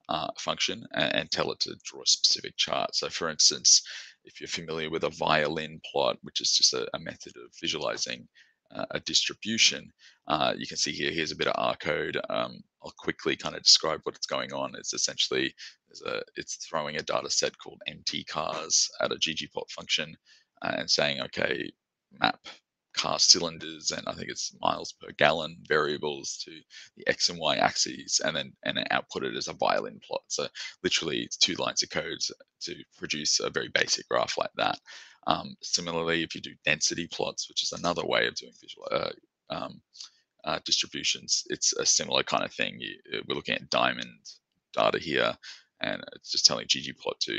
uh, function and, and tell it to draw a specific chart. So for instance, if you're familiar with a violin plot, which is just a, a method of visualizing uh, a distribution, uh, you can see here, here's a bit of R code. Um, I'll quickly kind of describe what's going on. It's essentially, there's a, it's throwing a data set called mtcars at a ggplot function and saying, okay, map car cylinders, and I think it's miles per gallon variables to the X and Y axes, and then and then output it as a violin plot. So literally it's two lines of code to produce a very basic graph like that. Um, similarly, if you do density plots, which is another way of doing visual, uh, um, Uh, distributions, it's a similar kind of thing. You, we're looking at diamond data here, and it's just telling ggplot to,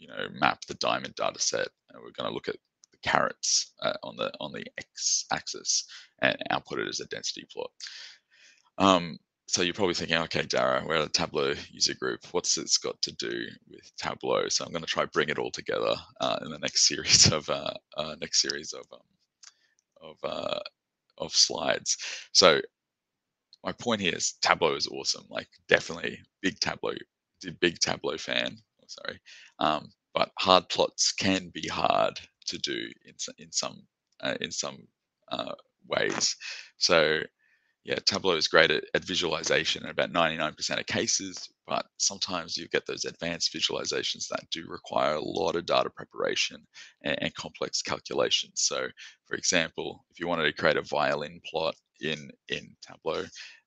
you know, map the diamond data set. And we're going to look at the carrots uh, on the on the x-axis and output it as a density plot. Um, so you're probably thinking, okay, Darragh, we're at a Tableau user group. What's it's got to do with Tableau? So I'm going to try bring it all together uh, in the next series of uh, uh, next series of um, of. Uh, of slides. So my point here is Tableau is awesome. Like, definitely big Tableau, big Tableau fan. Oh, sorry, um, but hard plots can be hard to do in in some uh, in some uh, ways. So yeah, Tableau is great at, at visualization in about ninety-nine percent of cases, but sometimes you get those advanced visualizations that do require a lot of data preparation and, and complex calculations. So for example, if you wanted to create a violin plot in, in Tableau,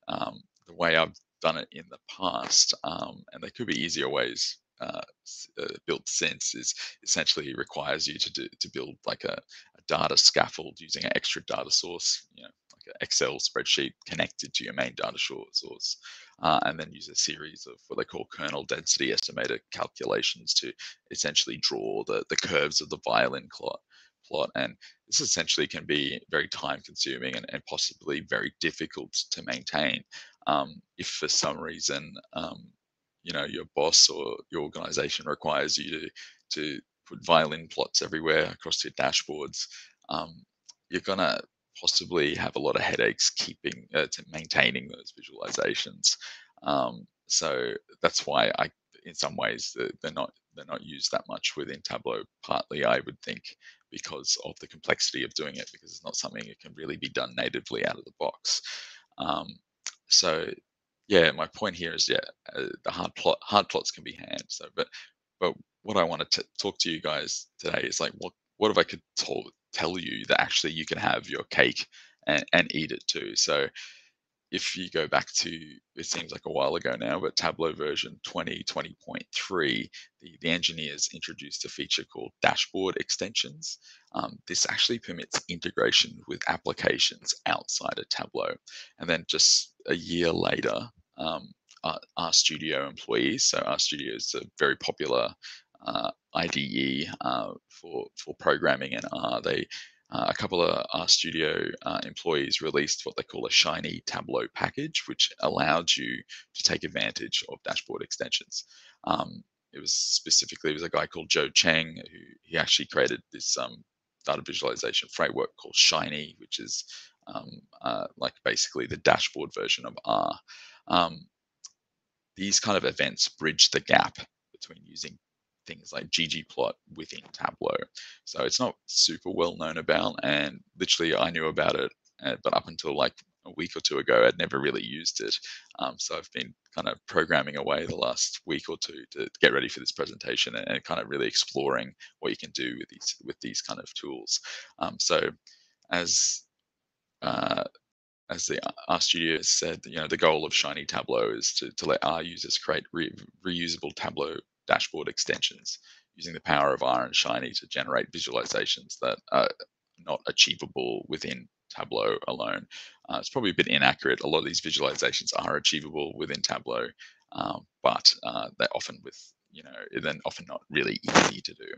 um, the way I've done it in the past, um, and there could be easier ways uh, uh, built since, is essentially requires you to, do, to build like a, a data scaffold using an extra data source, you know, Excel spreadsheet connected to your main data source, uh, and then use a series of what they call kernel density estimator calculations to essentially draw the, the curves of the violin plot. plot. And this essentially can be very time consuming and, and possibly very difficult to maintain. Um, if for some reason, um, you know, your boss or your organization requires you to, to put violin plots everywhere across your dashboards, um, you're going to possibly have a lot of headaches keeping uh, to maintaining those visualizations. Um, so that's why I, in some ways, they're not they're not used that much within Tableau. Partly, I would think, because of the complexity of doing it, because it's not something that can really be done natively out of the box. Um, so yeah, my point here is yeah, uh, the hard plot hard plots can be hand. So, but but what I wanted to talk to you guys today is like, what what if I could talk. tell you that actually you can have your cake and, and eat it too. So if you go back to, it seems like a while ago now, but Tableau version twenty, twenty point three, the, the engineers introduced a feature called dashboard extensions. Um, this actually permits integration with applications outside of Tableau. And then just a year later, um, our, our RStudio employees, so RStudio is a very popular uh, I D E uh, for, for programming in R. They, Uh, a couple of RStudio uh, employees released what they call a Shiny Tableau package, which allowed you to take advantage of dashboard extensions. Um, it was specifically, it was a guy called Joe Cheng, who he actually created this um, data visualization framework called Shiny, which is um, uh, like basically the dashboard version of R. Um, these kind of events bridge the gap between using things like ggplot within Tableau. So it's not super well known about, and literally I knew about it, but up until like a week or two ago, I'd never really used it. Um, so I've been kind of programming away the last week or two to get ready for this presentation and, and kind of really exploring what you can do with these, with these kind of tools. Um, so as, uh, as the RStudio said, you know, the goal of Shiny Tableau is to, to let R users create re reusable Tableau dashboard extensions using the power of R and Shiny to generate visualizations that are not achievable within Tableau alone. Uh, it's probably a bit inaccurate. A lot of these visualizations are achievable within Tableau, um, but uh, they're often with, you know, then often not really easy to do.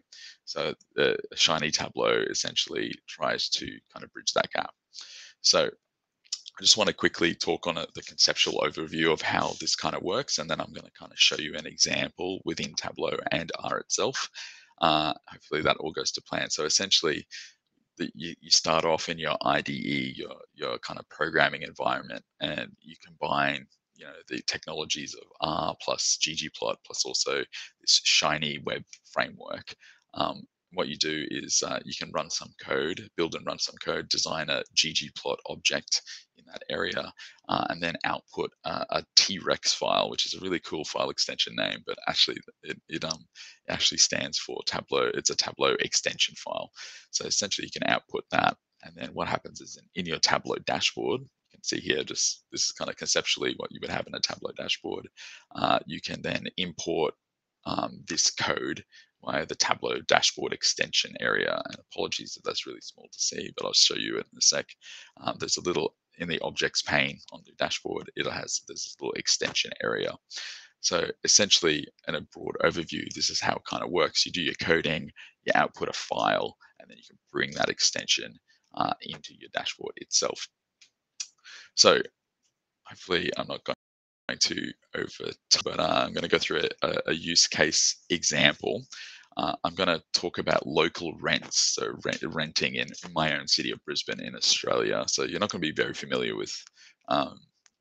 So the Shiny Tableau essentially tries to kind of bridge that gap. So I just want to quickly talk on a, the conceptual overview of how this kind of works, and then I'm going to kind of show you an example within Tableau and R itself. Uh, hopefully that all goes to plan. So essentially, the, you, you start off in your I D E, your, your kind of programming environment, and you combine, you know, the technologies of R plus ggplot plus also this Shiny web framework. Um, What you do is uh, you can run some code, build and run some code, design a ggplot object in that area, uh, and then output uh, a trex file, which is a really cool file extension name, but actually it, it um it actually stands for Tableau. It's a Tableau extension file. So essentially, you can output that, and then what happens is in, in your Tableau dashboard, you can see here. Just this is kind of conceptually what you would have in a Tableau dashboard. Uh, you can then import um, this code by the Tableau dashboard extension area. And apologies if that's really small to see, but I'll show you it in a sec. Um, there's a little, in the objects pane on the dashboard, it has this little extension area. So essentially, in a broad overview, this is how it kind of works. You do your coding, you output a file, and then you can bring that extension uh, into your dashboard itself. So hopefully I'm not going to over, but uh, I'm going to go through a, a use case example. Uh, I'm going to talk about local rents, so rent, renting in my own city of Brisbane in Australia. So you're not going to be very familiar with um,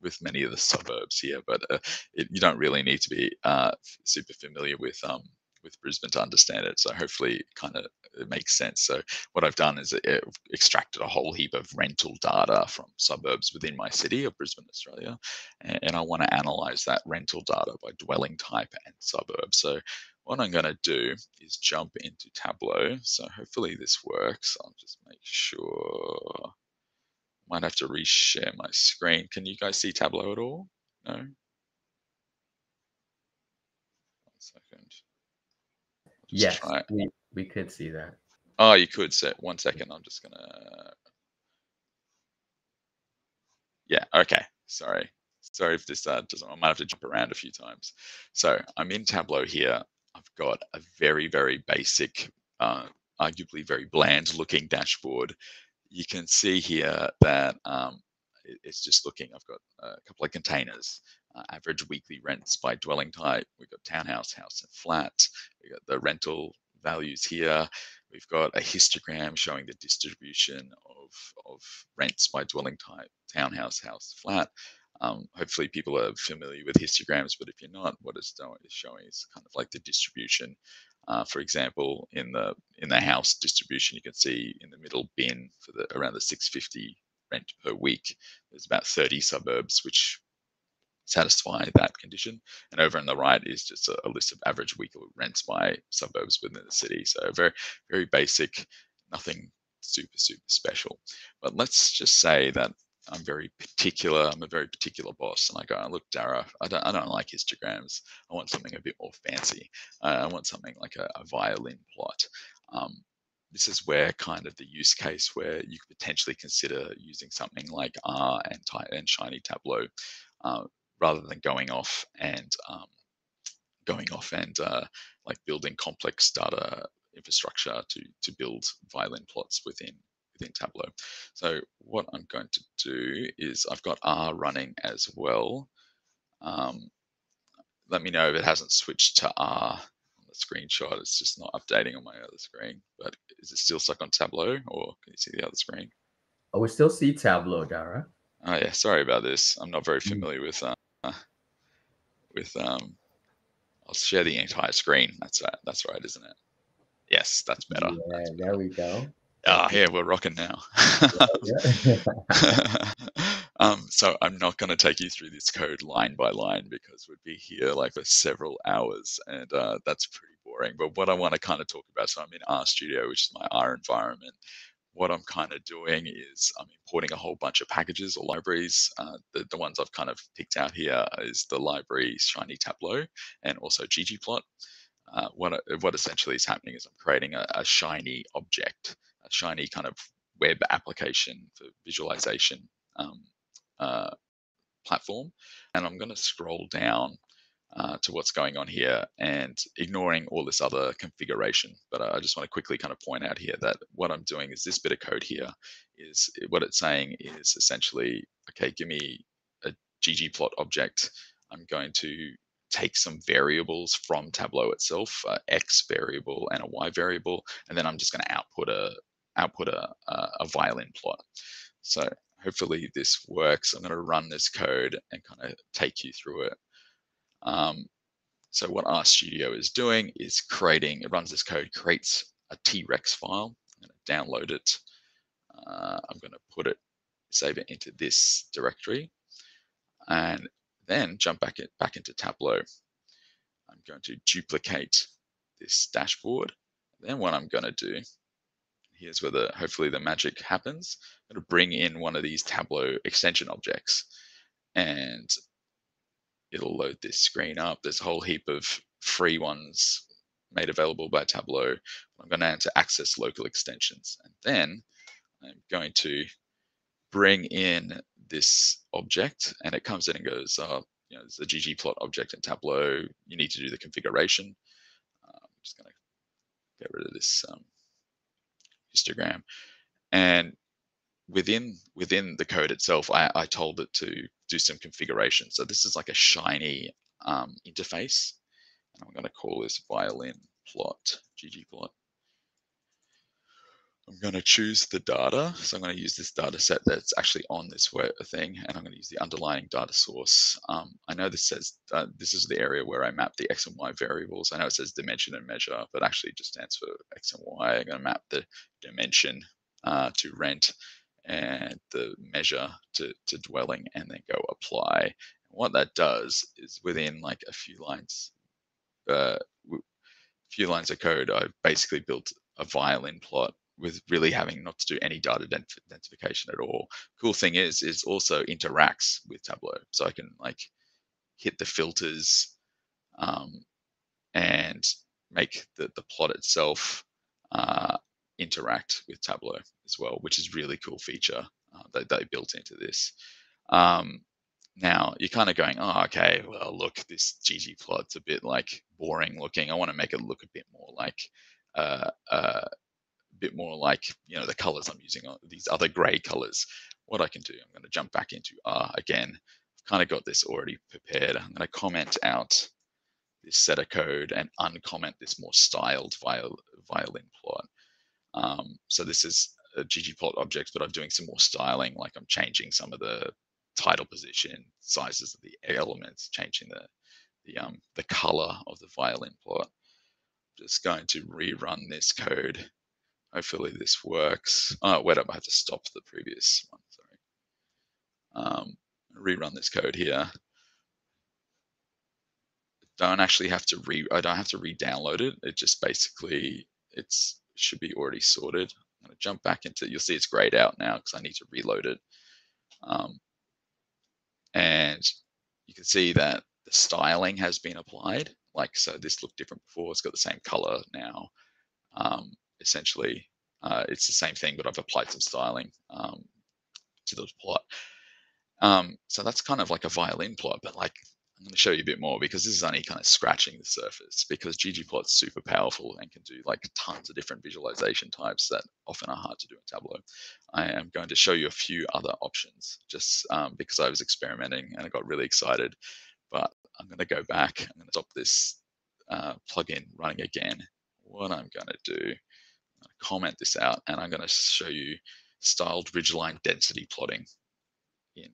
with many of the suburbs here, but uh, it, you don't really need to be uh, super familiar with um, with Brisbane to understand it. So hopefully, kind of it makes sense. So what I've done is it extracted a whole heap of rental data from suburbs within my city of Brisbane, Australia, and I want to analyze that rental data by dwelling type and suburb. So what I'm going to do is jump into Tableau. So hopefully this works. I'll just make sure. Might have to reshare my screen. Can you guys see Tableau at all? No? One second. Yes, we, we could see that. Oh, you could set one second. I'm just gonna. Yeah. Okay. Sorry. Sorry if this uh, doesn't. I might have to jump around a few times. So I'm in Tableau here. I've got a very, very basic, uh, arguably very bland-looking dashboard. You can see here that um, it, it's just looking. I've got a couple of containers. Uh, average weekly rents by dwelling type. We've got townhouse, house, and flat. We've got the rental values here. We've got a histogram showing the distribution of, of rents by dwelling type, townhouse, house, flat. Um, hopefully people are familiar with histograms, but if you're not, what it's showing is kind of like the distribution. Uh, for example, in the in the house distribution, you can see in the middle bin for the around the six fifty rent per week. There's about thirty suburbs which satisfy that condition, and over on the right is just a, a list of average weekly rents by suburbs within the city. So very, very basic, nothing super, super special. But let's just say that I'm very particular. I'm a very particular boss. And I go, look, Darragh, I don't, I don't like histograms. I want something a bit more fancy. Uh, I want something like a, a violin plot. Um, this is where kind of the use case where you could potentially consider using something like R and, and Shiny Tableau, uh, rather than going off and um, going off and uh, like building complex data infrastructure to to build violin plots within within Tableau. So what I'm going to do is I've got R running as well. Um, let me know if it hasn't switched to R on the screenshot. It's just not updating on my other screen. But is it still stuck on Tableau, or can you see the other screen? Oh, we still see Tableau, Darragh. Oh yeah, sorry about this. I'm not very familiar with uh, with. Um, I'll share the entire screen. That's right. That's right, isn't it? Yes, that's better. Yeah, that's better. There we go. Ah, yeah, we're rocking now. Yeah, yeah. um, so I'm not going to take you through this code line by line because we'd be here like for several hours, and uh, that's pretty boring. But what I want to kind of talk about, so I'm in RStudio, which is my R environment. What I'm kind of doing is I'm importing a whole bunch of packages or libraries. Uh, the, the ones I've kind of picked out here is the library Shiny Tableau and also ggplot. Uh, what, what essentially is happening is I'm creating a, a Shiny object, a Shiny kind of web application for visualization um, uh, platform. And I'm going to scroll down Uh, to what's going on here and ignoring all this other configuration. But I just want to quickly kind of point out here that what I'm doing is this bit of code here is what it's saying is essentially, okay, give me a ggplot object. I'm going to take some variables from Tableau itself, uh, X variable and a Y variable, and then I'm just going to output a output a, a, a violin plot. So hopefully this works. I'm going to run this code and kind of take you through it. Um, so what RStudio is doing is creating, it runs this code, creates a trex file. I'm going to download it. Uh, I'm going to put it, save it into this directory, and then jump back, it, back into Tableau. I'm going to duplicate this dashboard. Then what I'm going to do, here's where the, hopefully the magic happens. I'm going to bring in one of these Tableau extension objects, and it'll load this screen up. There's a whole heap of free ones made available by Tableau. I'm going to enter access local extensions. And then I'm going to bring in this object, and it comes in and goes, oh, you know, there's a ggplot object in Tableau. You need to do the configuration. Uh, I'm just going to get rid of this um, histogram. And within within the code itself, I, I told it to do some configuration. So this is like a Shiny um, interface. And I'm going to call this violin plot, ggplot. I'm going to choose the data. So I'm going to use this data set that's actually on this thing. And I'm going to use the underlying data source. Um, I know this says, uh, this is the area where I map the X and Y variables. I know it says dimension and measure, but actually it just stands for X and Y. I'm going to map the dimension uh, to rent, and the measure to, to dwelling, and then go apply. And what that does is within like a few lines, uh, w few lines of code, I basically built a violin plot with really having not to do any data identification at all. Cool thing is, is also interacts with Tableau. So I can like hit the filters um, and make the, the plot itself uh, interact with Tableau as well, which is really cool feature uh, that they built into this. Um, now you're kind of going, oh, okay, well, look, this ggplot's a bit like boring looking. I want to make it look a bit more like, uh, uh, a bit more like, you know, the colors I'm using, these other gray colors. What I can do, I'm going to jump back into R again. I've kind of got this already prepared. I'm going to comment out this set of code and uncomment this more styled viol violin plot. Um, so this is a ggplot object, but I'm doing some more styling, like I'm changing some of the title position, sizes of the elements, changing the the um the color of the violin plot. I'm just going to rerun this code. Hopefully this works. Oh, wait up, I have to stop the previous one, sorry. Um, rerun this code here. Don't actually have to re, I don't have to re-download it. It just basically, it's, should be already sorted. I'm going to jump back into, you'll see it's grayed out now because I need to reload it. Um, and you can see that the styling has been applied. Like, so this looked different before, it's got the same color now. Um, essentially, uh, it's the same thing, but I've applied some styling um, to the plot. Um, so that's kind of like a violin plot, but like, I'm going to show you a bit more because this is only kind of scratching the surface, because ggplot's super powerful and can do like tons of different visualization types that often are hard to do in Tableau. I am going to show you a few other options just um, because I was experimenting and I got really excited, but I'm going to go back. I'm going to stop this uh, plugin running again. What I'm going to do, I'm going to comment this out and I'm going to show you styled ridgeline density plotting in.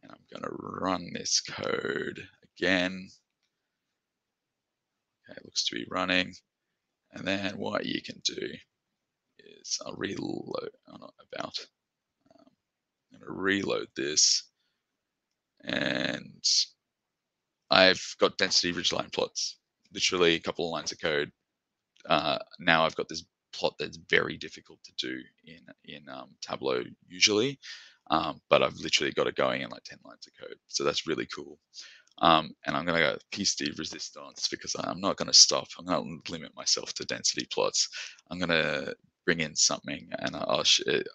And I'm going to run this code again. Okay, it looks to be running. And then what you can do is I'll reload, oh, not about. Um, I'm going to reload this. And I've got density ridgeline plots, literally a couple of lines of code. Uh, now I've got this plot that's very difficult to do in, in um, Tableau usually. Um, but I've literally got it going in like ten lines of code. So that's really cool. Um, and I'm going to go piece de resistance because I'm not going to stop. I'm going to limit myself to density plots. I'm going to bring in something and I'll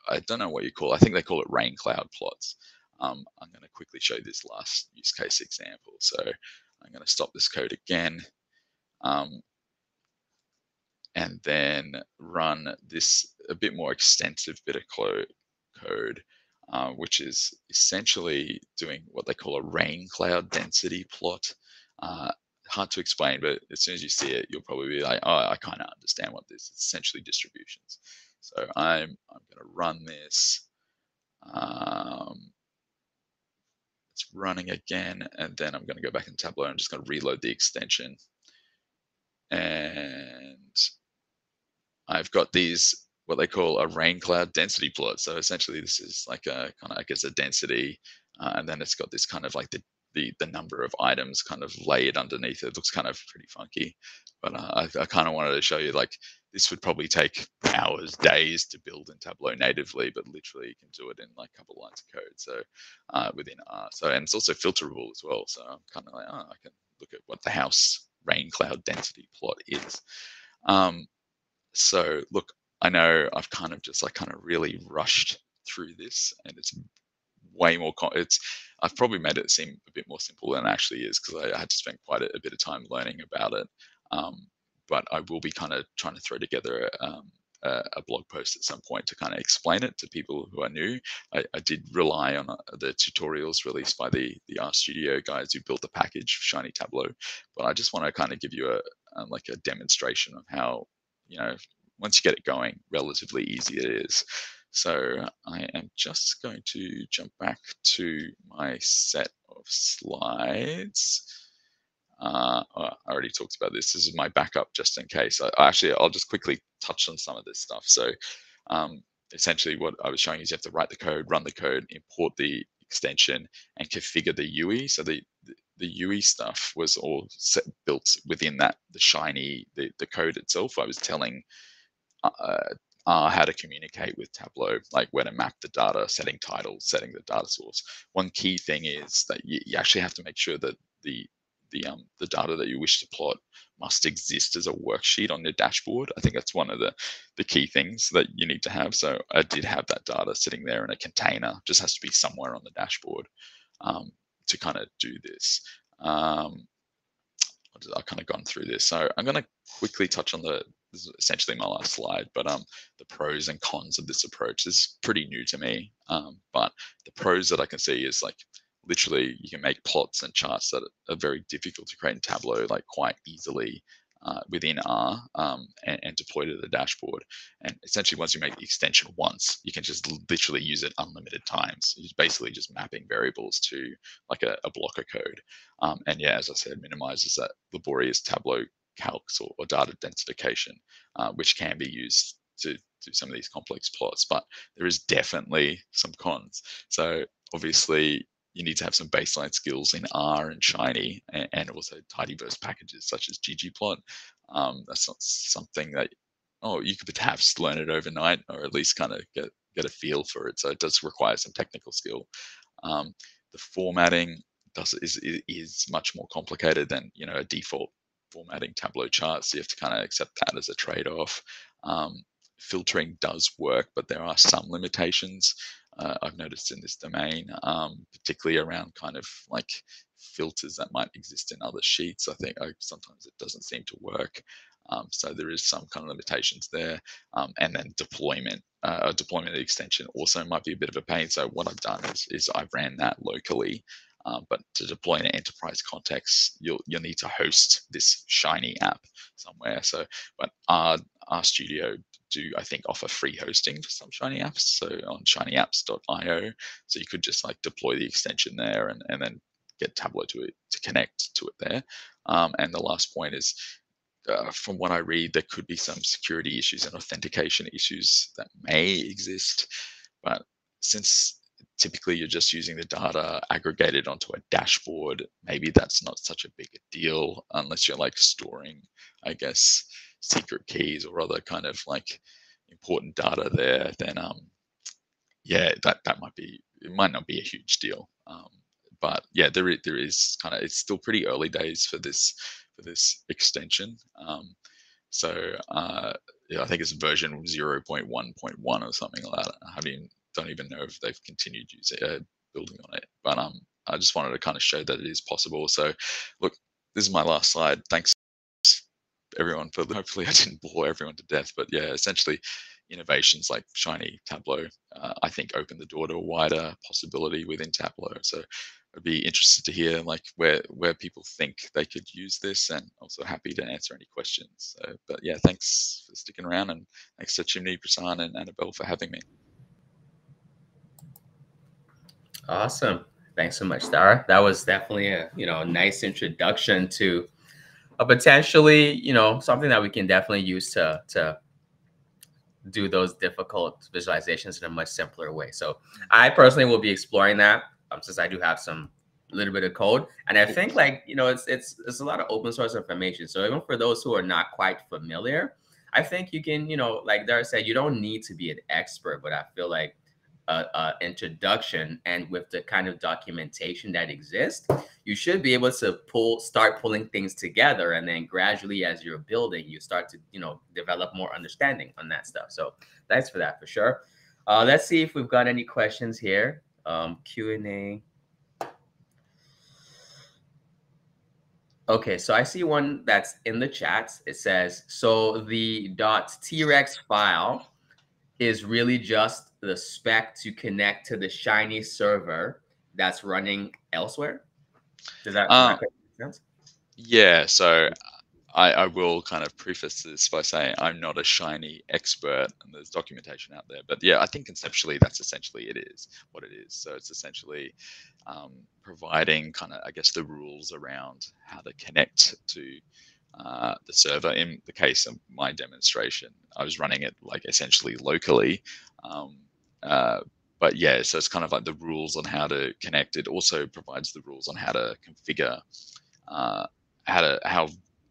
I don't know what you call it. I think they call it rain cloud plots. Um, I'm going to quickly show this last use case example. So I'm going to stop this code again um, and then run this a bit more extensive bit of code. Uh, which is essentially doing what they call a rain cloud density plot. Uh, hard to explain, but as soon as you see it, you'll probably be like, oh, I kind of understand what this is. It's essentially distributions. So I'm, I'm going to run this. Um, it's running again, and then I'm going to go back in Tableau. I'm just going to reload the extension. And I've got these what they call a rain cloud density plot. So essentially this is like a kind of, I guess, a density. Uh, and then it's got this kind of like the, the, the number of items kind of layered underneath it. It looks kind of pretty funky, but uh, I, I kind of wanted to show you like, this would probably take hours, days to build in Tableau natively, but literally you can do it in like a couple lines of code. So uh, within R, so, and it's also filterable as well. So I'm kind of like, oh, I can look at what the house rain cloud density plot is. Um, so look, I know I've kind of just like kind of really rushed through this, and it's way more, it's, I've probably made it seem a bit more simple than it actually is because I, I had to spend quite a, a bit of time learning about it. Um, but I will be kind of trying to throw together um, a, a blog post at some point to kind of explain it to people who are new. I, I did rely on uh, the tutorials released by the, the RStudio guys who built the package for Shiny Tableau, but I just want to kind of give you a, a like a demonstration of how, you know, once you get it going, relatively easy it is. So I am just going to jump back to my set of slides. Uh, I already talked about this. This is my backup just in case. I, actually, I'll just quickly touch on some of this stuff. So um, essentially what I was showing is you have to write the code, run the code, import the extension, and configure the U I. So the, the The U I stuff was all set, built within that, the Shiny, the, the code itself. I was telling uh, R how to communicate with Tableau, like where to map the data, setting titles, setting the data source. One key thing is that you, you actually have to make sure that the the um the data that you wish to plot must exist as a worksheet on the dashboard. I think that's one of the, the key things that you need to have. So I did have that data sitting there in a container, just has to be somewhere on the dashboard. Um, to kind of do this. Um, I've kind of gone through this. So I'm going to quickly touch on the, this is essentially my last slide, but um, the pros and cons of this approach. This is pretty new to me, um, but the pros that I can see is like, literally you can make plots and charts that are very difficult to create in Tableau, like quite easily uh, within R um, and, and deploy to the dashboard. And essentially once you make the extension once, you can just literally use it unlimited times. It's basically just mapping variables to like a, a block of code. Um, and yeah, as I said, minimizes that laborious Tableau calcs or, or data densification, uh, which can be used to do some of these complex plots, but there is definitely some cons. So obviously, you need to have some baseline skills in R and Shiny, and, and also tidyverse packages such as ggplot. Um, that's not something that, oh, you could perhaps learn it overnight, or at least kind of get get a feel for it. So it does require some technical skill. Um, the formatting does is is much more complicated than, you know, a default formatting Tableau chart. So you have to kind of accept that as a trade-off. Um, filtering does work, but there are some limitations uh, I've noticed in this domain, um, particularly around kind of like filters that might exist in other sheets. I think I, sometimes it doesn't seem to work. Um, so there is some kind of limitations there. Um, and then deployment, uh, deployment extension also might be a bit of a pain. So what I've done is, is I've ran that locally, um, but to deploy in an enterprise context, you'll, you'll need to host this Shiny app somewhere. So, but our, our studio do, I think, offer free hosting for some Shiny apps. So on shiny apps dot i o, so you could just like deploy the extension there and, and then get Tableau to it, to connect to it there. Um, and the last point is, Uh, from what I read, there could be some security issues and authentication issues that may exist. But since typically you're just using the data aggregated onto a dashboard, maybe that's not such a big a deal unless you're like storing, I guess, secret keys or other kind of like important data there. Then, um, yeah, that, that might be, it might not be a huge deal. Um, but yeah, there is, there is kind of, it's still pretty early days for this for this extension. Um, so uh, yeah, I think it's version zero point one point one or something like that. I haven't even, don't even know if they've continued using, uh, building on it, but um, I just wanted to kind of show that it is possible. So look, this is my last slide. Thanks everyone for, hopefully I didn't bore everyone to death, but yeah, essentially innovations like Shiny Tableau, uh, I think open the door to a wider possibility within Tableau. So I'd be interested to hear like where where people think they could use this, and also happy to answer any questions. So, but yeah, thanks for sticking around, and thanks to Chimdi, Prasant, and Annabelle for having me. Awesome, thanks so much, Darragh. That was definitely a you know nice introduction to a potentially you know something that we can definitely use to to do those difficult visualizations in a much simpler way. So I personally will be exploring that. Um, since I do have some little bit of code, and I think like you know it's it's it's a lot of open source information, so even for those who are not quite familiar, I think you can, you know like Darragh said, you don't need to be an expert, but I feel like a, a introduction and with the kind of documentation that exists, you should be able to pull start pulling things together, and then gradually as you're building, you start to you know develop more understanding on that stuff. So thanks for that, for sure. Uh, let's see if we've got any questions here. Um, Q and A. Okay, so I see one that's in the chat. It says, so the .trex file is really just the spec to connect to the Shiny server that's running elsewhere? Does that um, make sense? Yeah, so I, I will kind of preface this by saying I'm not a Shiny expert, and there's documentation out there, but yeah, I think conceptually that's essentially it is what it is. So it's essentially um, providing kind of, I guess, the rules around how to connect to uh, the server. In the case of my demonstration, I was running it like essentially locally, um, uh, but yeah, so it's kind of like the rules on how to connect. It also provides the rules on how to configure, uh, how to, how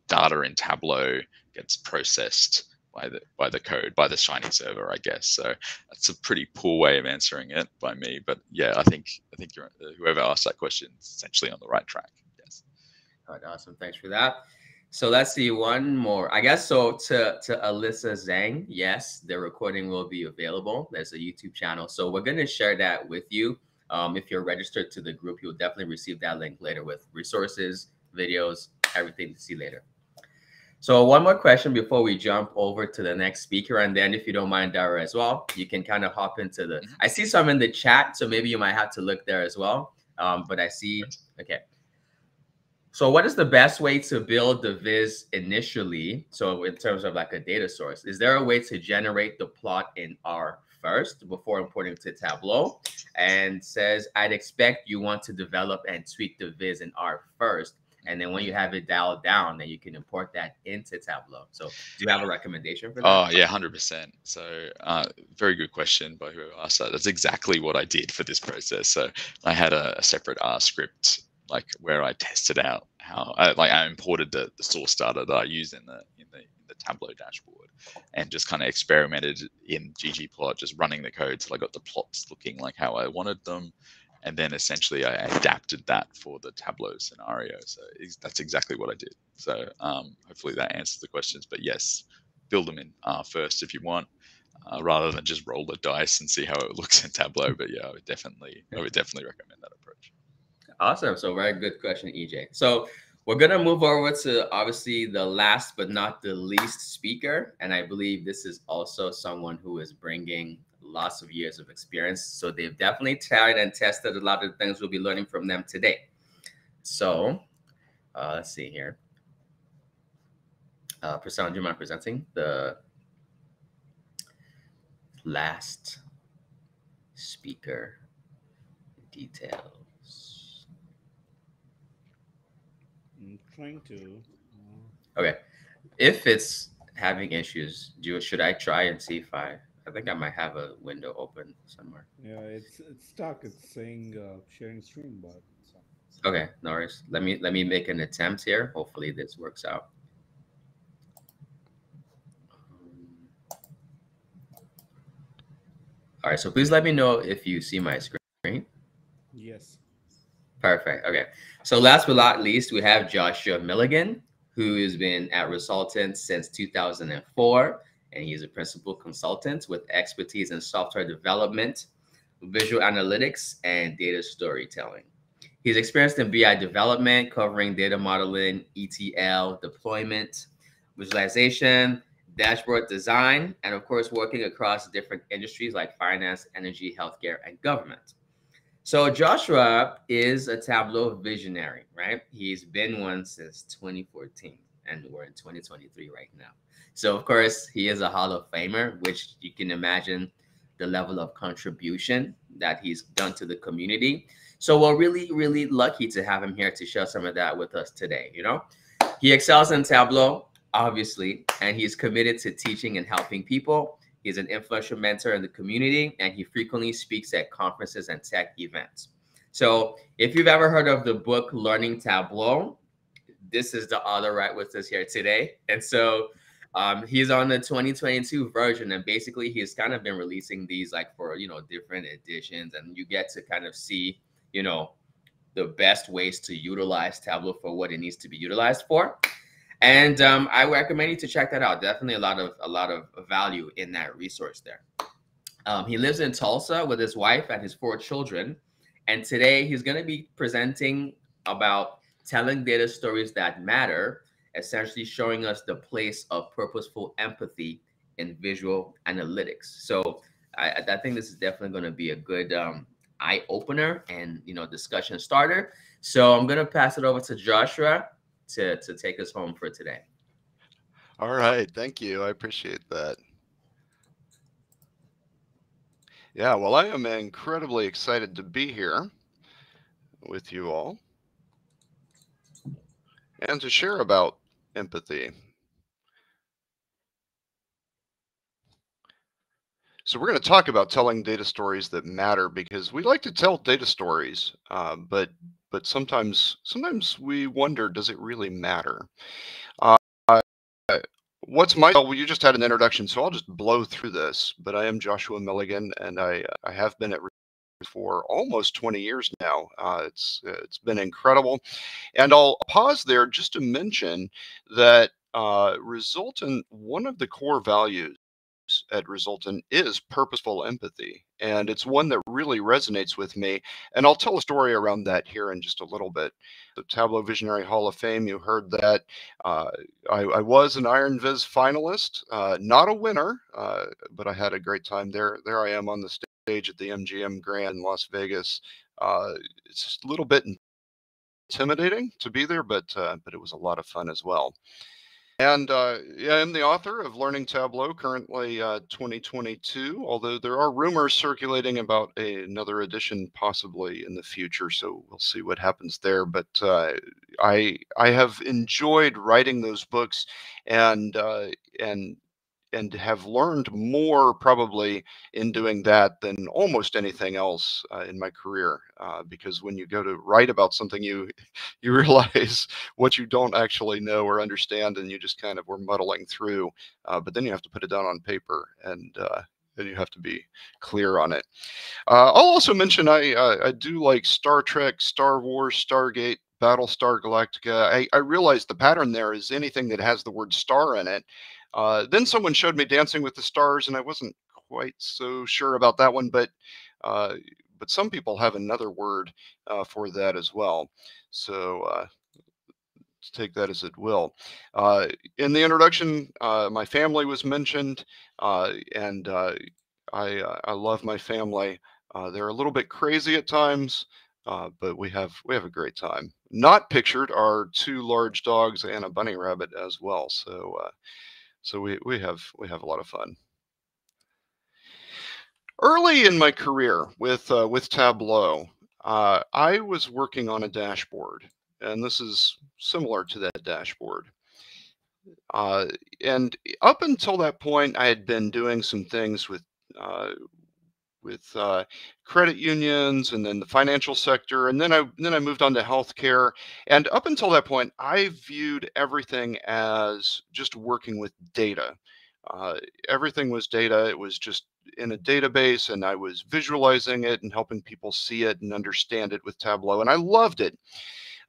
data in Tableau gets processed by the by the code, by the Shiny server, I guess. So that's a pretty poor way of answering it by me, but yeah, I think I think you're, whoever asked that question is essentially on the right track. Yes. All right, awesome. Thanks for that. So let's see one more, I guess. So to to Alyssa Zhang, yes, the recording will be available. There's a YouTube channel, so we're going to share that with you. Um, if you're registered to the group, you'll definitely receive that link later with resources, videos, everything to see later. So one more question before we jump over to the next speaker, and then if you don't mind, Darragh, as well, you can kind of hop into the, I see some in the chat, so maybe you might have to look there as well, um, but I see, okay. So what is the best way to build the viz initially? So in terms of like a data source, is there a way to generate the plot in R first before importing to Tableau? And says, I'd expect you want to develop and tweak the viz in R first, and then when you have it dialed down, then you can import that into Tableau. So do you have a recommendation for that? Oh, yeah, one hundred percent. So uh, very good question by whoever asked that. That's exactly what I did for this process. So I had a, a separate R script, like where I tested out how, I, like I imported the, the source data that I use in the, in the the Tableau dashboard, and just kind of experimented in ggplot, just running the code till I got the plots looking like how I wanted them. And then essentially I adapted that for the Tableau scenario. So that's exactly what I did. So um, hopefully that answers the questions. But yes, build them in R first if you want, uh, rather than just roll the dice and see how it looks in Tableau. But yeah, I would definitely, I would definitely recommend that approach. Awesome. So very good question, E J. So we're going to move over to obviously the last but not the least speaker. And I believe this is also someone who is bringing lots of years of experience. So they've definitely tried and tested a lot of the things we'll be learning from them today. So uh, let's see here. Uh, Prasant, do you mind presenting the last speaker details? I'm trying to. Okay. If it's having issues, do should I try and see if I... I think I might have a window open somewhere. Yeah, it's it's stuck. It's saying uh, sharing stream, but so. Okay, no worries. Let me let me make an attempt here. Hopefully this works out. All right, so please let me know if you see my screen. Yes. Perfect. Okay. So last but not least, we have Joshua Milligan, who has been at Resultant since two thousand four. And he's a principal consultant with expertise in software development, visual analytics, and data storytelling. He's experienced in B I development, covering data modeling, E T L, deployment, visualization, dashboard design, and of course, working across different industries like finance, energy, healthcare, and government. So Joshua is a Tableau visionary, right? He's been one since twenty fourteen, and we're in twenty twenty-three right now. So, of course, he is a Hall of Famer, which you can imagine the level of contribution that he's done to the community. So we're really, really lucky to have him here to share some of that with us today. You know, he excels in Tableau, obviously, and he's committed to teaching and helping people. He's an influential mentor in the community, and he frequently speaks at conferences and tech events. So if you've ever heard of the book Learning Tableau, this is the author right with us here today. And so Um, he's on the twenty twenty-two version, and basically he's kind of been releasing these like for, you know, different editions, and you get to kind of see, you know, the best ways to utilize Tableau for what it needs to be utilized for. And um, I recommend you to check that out. Definitely a lot of a lot of value in that resource there. Um, he lives in Tulsa with his wife and his four children. And today he's going to be presenting about telling data stories that matter, essentially showing us the place of purposeful empathy in visual analytics. So I, I think this is definitely going to be a good um, eye-opener and, you know, discussion starter. So I'm going to pass it over to Joshua to, to take us home for today. All right. Thank you. I appreciate that. Yeah, well, I am incredibly excited to be here with you all and to share about empathy. So we're going to talk about telling data stories that matter, because we like to tell data stories, uh, but but sometimes sometimes we wonder, does it really matter? Uh, what's my? Well, you just had an introduction, so I'll just blow through this. But I am Joshua Milligan, and I I have been at for almost twenty years now. Uh, it's it's been incredible. And I'll pause there just to mention that uh, Resultant, one of the core values at Resultant is purposeful empathy. And it's one that really resonates with me. And I'll tell a story around that here in just a little bit. The Tableau Visionary Hall of Fame, you heard that. Uh, I, I was an Iron Viz finalist, uh, not a winner, uh, but I had a great time there. There I am on the stage. stage at the M G M Grand in Las Vegas. Uh, it's a little bit intimidating to be there, but uh, but it was a lot of fun as well. And uh, yeah, I'm the author of Learning Tableau, currently uh, twenty twenty-two, although there are rumors circulating about a, another edition possibly in the future, so we'll see what happens there. But uh, I I have enjoyed writing those books, and uh, and and have learned more probably in doing that than almost anything else uh, in my career. Uh, because when you go to write about something, you you realize what you don't actually know or understand, and you just kind of were muddling through. Uh, but then you have to put it down on paper, and uh, and you have to be clear on it. Uh, I'll also mention I uh, I do like Star Trek, Star Wars, Stargate, Battlestar Galactica. I, I realized the pattern there is anything that has the word star in it. Uh, then someone showed me Dancing with the Stars, and I wasn't quite so sure about that one, but uh, but some people have another word uh, for that as well. So uh, take that as it will. Uh, in the introduction, uh, my family was mentioned, uh, and uh, I, I love my family. Uh, they're a little bit crazy at times, uh, but we have we have a great time. Not pictured are two large dogs and a bunny rabbit as well. So. Uh, So we, we have we have a lot of fun. Early in my career with uh, with Tableau, uh, I was working on a dashboard, and this is similar to that dashboard. Uh, and up until that point, I had been doing some things with uh, with uh, credit unions, and then the financial sector, and then I then I moved on to healthcare. And up until that point, I viewed everything as just working with data. Uh, everything was data. It was just in a database, and I was visualizing it and helping people see it and understand it with Tableau, and I loved it.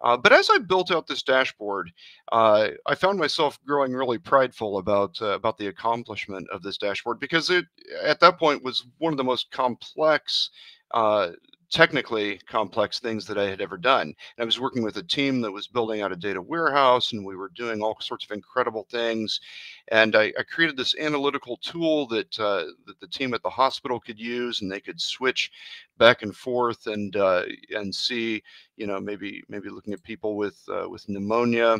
Uh, but as I built out this dashboard, uh, I found myself growing really prideful about uh, about the accomplishment of this dashboard, because it, at that point, was one of the most complex, uh, technically complex things that I had ever done. And I was working with a team that was building out a data warehouse, and we were doing all sorts of incredible things. And I, I created this analytical tool that uh, that the team at the hospital could use, and they could switch back and forth and uh, and see, you know, maybe maybe looking at people with uh, with pneumonia,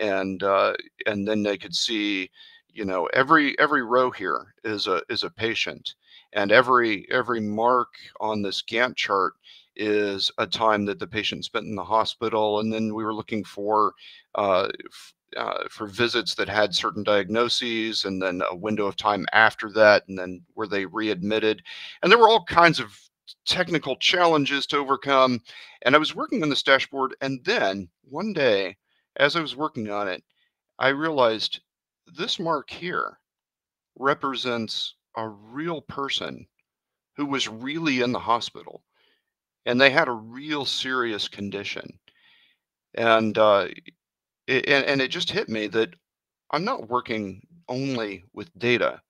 and uh, and then they could see, you know, every every row here is a is a patient, and every every mark on this Gantt chart is a time that the patient spent in the hospital. And then we were looking for uh, uh, for visits that had certain diagnoses, and then a window of time after that, and then were they readmitted? And there were all kinds of technical challenges to overcome. And I was working on this dashboard, and then one day, as I was working on it, I realized this mark here represents a real person who was really in the hospital, and they had a real serious condition. And uh, it, and, and it just hit me that I'm not working only with data.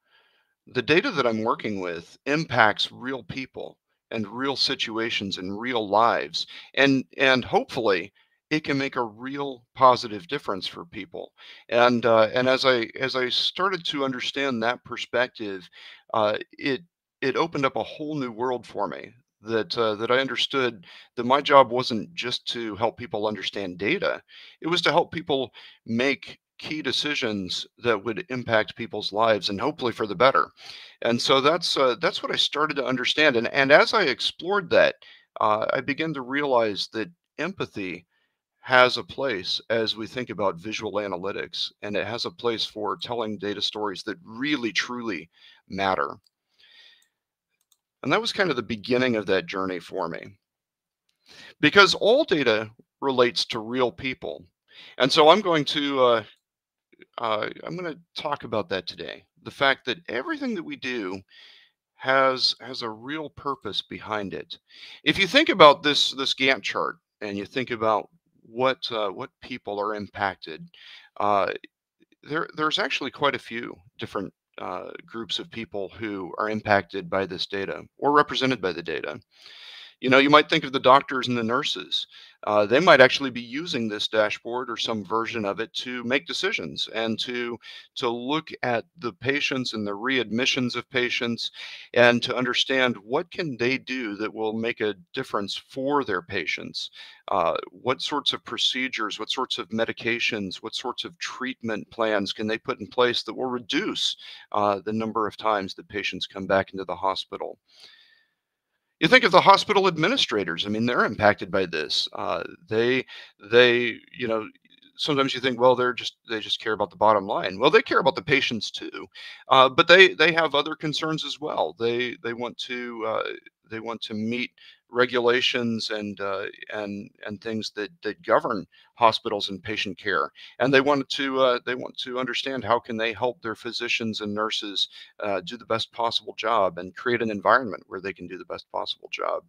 The data that I'm working with impacts real people and real situations and real lives, and and hopefully it can make a real positive difference for people. And uh, and as I as I started to understand that perspective, uh, it it opened up a whole new world for me. That uh, that I understood that my job wasn't just to help people understand data; it was to help people make key decisions that would impact people's lives, and hopefully for the better. And so that's uh, that's what I started to understand. And and as I explored that, uh, I began to realize that empathy has a place as we think about visual analytics, and it has a place for telling data stories that really, truly matter. And that was kind of the beginning of that journey for me, because all data relates to real people. And so I'm going to uh, uh, I'm going to talk about that today. The fact that everything that we do has has a real purpose behind it. If you think about this this Gantt chart, and you think about what uh, what people are impacted, uh, there there's actually quite a few different uh, groups of people who are impacted by this data or represented by the data. You know, you might think of the doctors and the nurses. Uh, they might actually be using this dashboard or some version of it to make decisions and to to look at the patients and the readmissions of patients, and to understand what can they do that will make a difference for their patients. Uh, what sorts of procedures, what sorts of medications, what sorts of treatment plans can they put in place that will reduce uh, the number of times that patients come back into the hospital? You think of the hospital administrators. I mean, they're impacted by this. Uh, they, they, you know, sometimes you think, well, they're just they just care about the bottom line. Well, they care about the patients too, uh, but they they have other concerns as well. They they want to uh, they want to meet regulations and uh, and and things that that govern hospitals and patient care, and they want to uh, they want to understand how can they help their physicians and nurses uh, do the best possible job and create an environment where they can do the best possible job.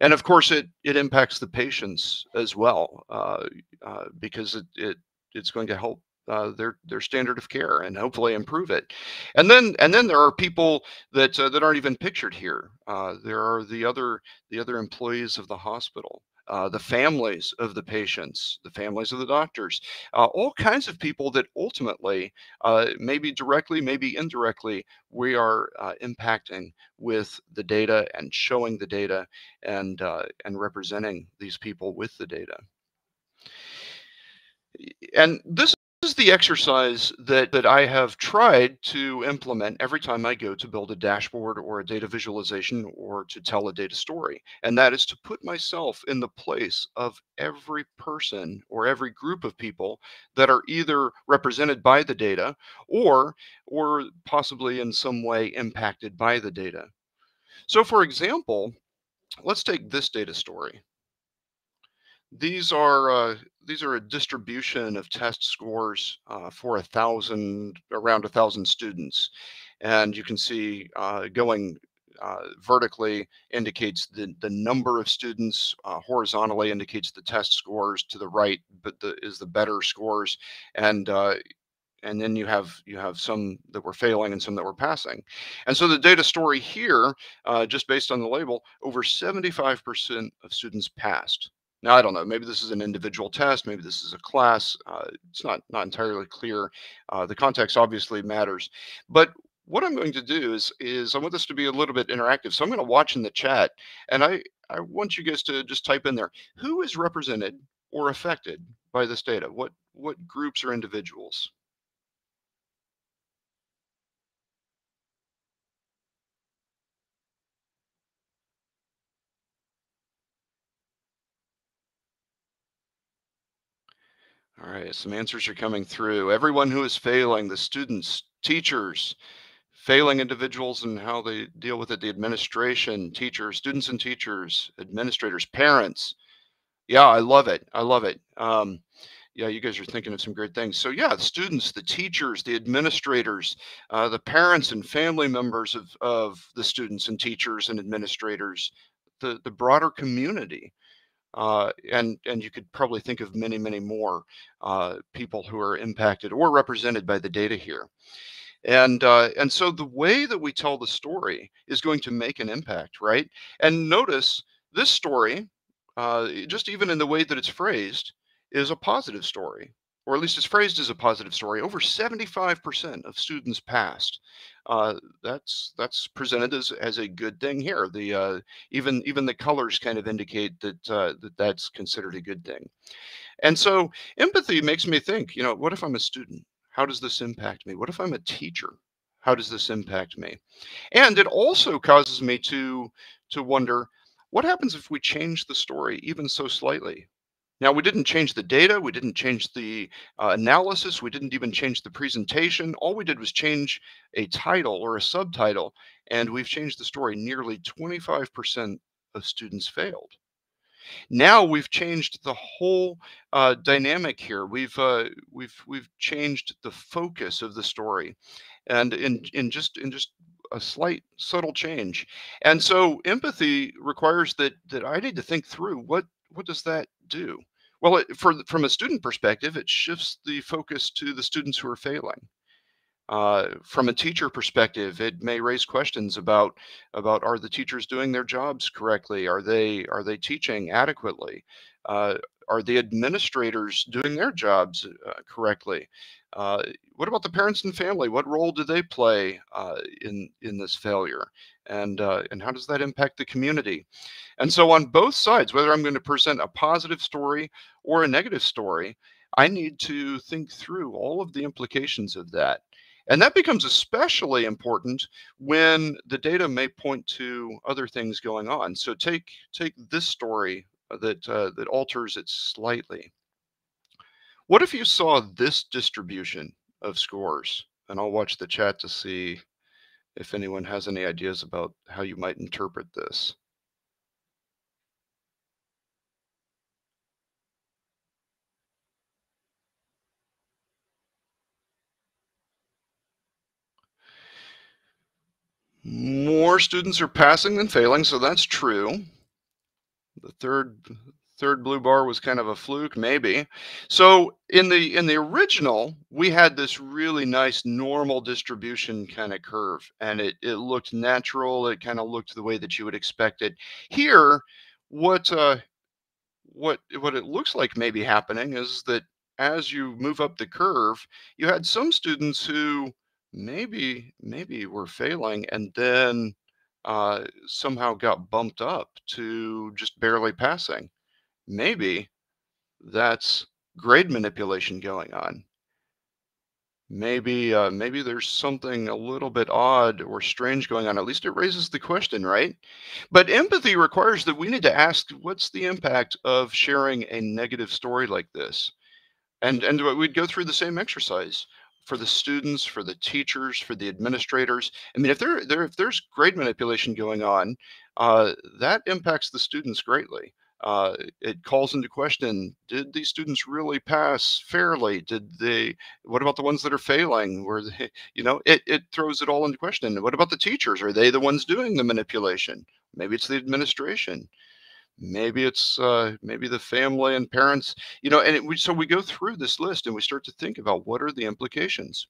And of course, it it impacts the patients as well, uh, uh, because it, it it's going to help uh, their their standard of care and hopefully improve it. And then and then there are people that uh, that aren't even pictured here. Uh, there are the other the other employees of the hospital, uh, the families of the patients, the families of the doctors, uh, all kinds of people that ultimately, uh, maybe directly, maybe indirectly, we are uh, impacting with the data and showing the data and uh, and representing these people with the data. And this is the exercise that, that I have tried to implement every time I go to build a dashboard or a data visualization or to tell a data story. And that is to put myself in the place of every person or every group of people that are either represented by the data or, or possibly in some way impacted by the data. So for example, let's take this data story. These are uh, these are a distribution of test scores uh, for a thousand around a thousand students, and you can see uh, going uh, vertically indicates the the number of students, uh, horizontally indicates the test scores to the right, but the is the better scores, and uh, and then you have you have some that were failing and some that were passing. And so the data story here, uh, just based on the label, over seventy-five percent of students passed. Now, I don't know, maybe this is an individual test, maybe this is a class, uh, it's not, not entirely clear. Uh, the context obviously matters. But what I'm going to do is, is I want this to be a little bit interactive. So I'm going to watch in the chat, and I, I want you guys to just type in there, who is represented or affected by this data? What, what groups or individuals? All right, some answers are coming through. Everyone who is failing, the students, teachers, failing individuals and how they deal with it, the administration, teachers, students and teachers, administrators, parents. Yeah, I love it. I love it. Um, yeah, you guys are thinking of some great things. So yeah, the students, the teachers, the administrators, uh, the parents and family members of, of the students and teachers and administrators, the, the broader community. Uh, and and you could probably think of many, many more uh, people who are impacted or represented by the data here. And uh, and so the way that we tell the story is going to make an impact, right? And notice this story, uh, just even in the way that it's phrased, is a positive story, or at least it's phrased as a positive story. Over seventy-five percent of students passed. Uh, that's that's presented as as a good thing here. The uh, even even the colors kind of indicate that uh, that that's considered a good thing. And so empathy makes me think, you know, what if I'm a student? How does this impact me? What if I'm a teacher? How does this impact me? And it also causes me to to wonder, what happens if we change the story even so slightly? Now, we didn't change the data, we didn't change the uh, analysis, we didn't even change the presentation. All we did was change a title or a subtitle, and we've changed the story. Nearly twenty-five percent of students failed. Now we've changed the whole uh, dynamic here. We've uh, we've we've changed the focus of the story, and in in just in just a slight subtle change. And so empathy requires that that I need to think through what what does that do. Well, it, for, from a student perspective, it shifts the focus to the students who are failing. Uh, from a teacher perspective, it may raise questions about about are the teachers doing their jobs correctly? Are they are they teaching adequately? Uh, are the administrators doing their jobs uh, correctly? Uh, what about the parents and family? What role do they play uh, in in this failure? And uh, and how does that impact the community? And so on both sides, whether I'm going to present a positive story or a negative story, I need to think through all of the implications of that. And that becomes especially important when the data may point to other things going on. So take take this story that uh, that alters it slightly. What if you saw this distribution of scores? And I'll watch the chat to see if anyone has any ideas about how you might interpret this. More students are passing than failing, so that's true. The third third blue bar was kind of a fluke, maybe. So in the in the original, we had this really nice normal distribution kind of curve, and it, it looked natural. It kind of looked the way that you would expect it. Here, what uh, what what it looks like maybe happening is that as you move up the curve, you had some students who maybe maybe we're failing and then uh, somehow got bumped up to just barely passing. Maybe that's grade manipulation going on. Maybe uh, maybe there's something a little bit odd or strange going on. At least it raises the question, right? But empathy requires that we need to ask, what's the impact of sharing a negative story like this? And, and we'd go through the same exercise. For the students, for the teachers, for the administrators. I mean, if there, there if there's grade manipulation going on, uh, that impacts the students greatly. Uh, it calls into question: did these students really pass fairly? Did they? What about the ones that are failing? Were they, you know, it it throws it all into question. And what about the teachers? Are they the ones doing the manipulation? Maybe it's the administration. Maybe it's uh, maybe the family and parents, you know, and it, we, so we go through this list and we start to think about what are the implications.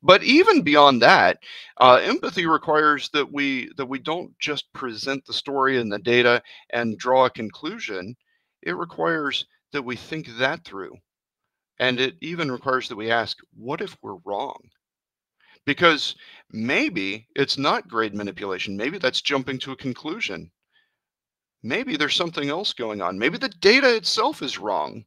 But even beyond that, uh, empathy requires that we that we don't just present the story and the data and draw a conclusion. It requires that we think that through, and it even requires that we ask, what if we're wrong? Because maybe it's not grade manipulation. Maybe that's jumping to a conclusion. Maybe there's something else going on. Maybe the data itself is wrong.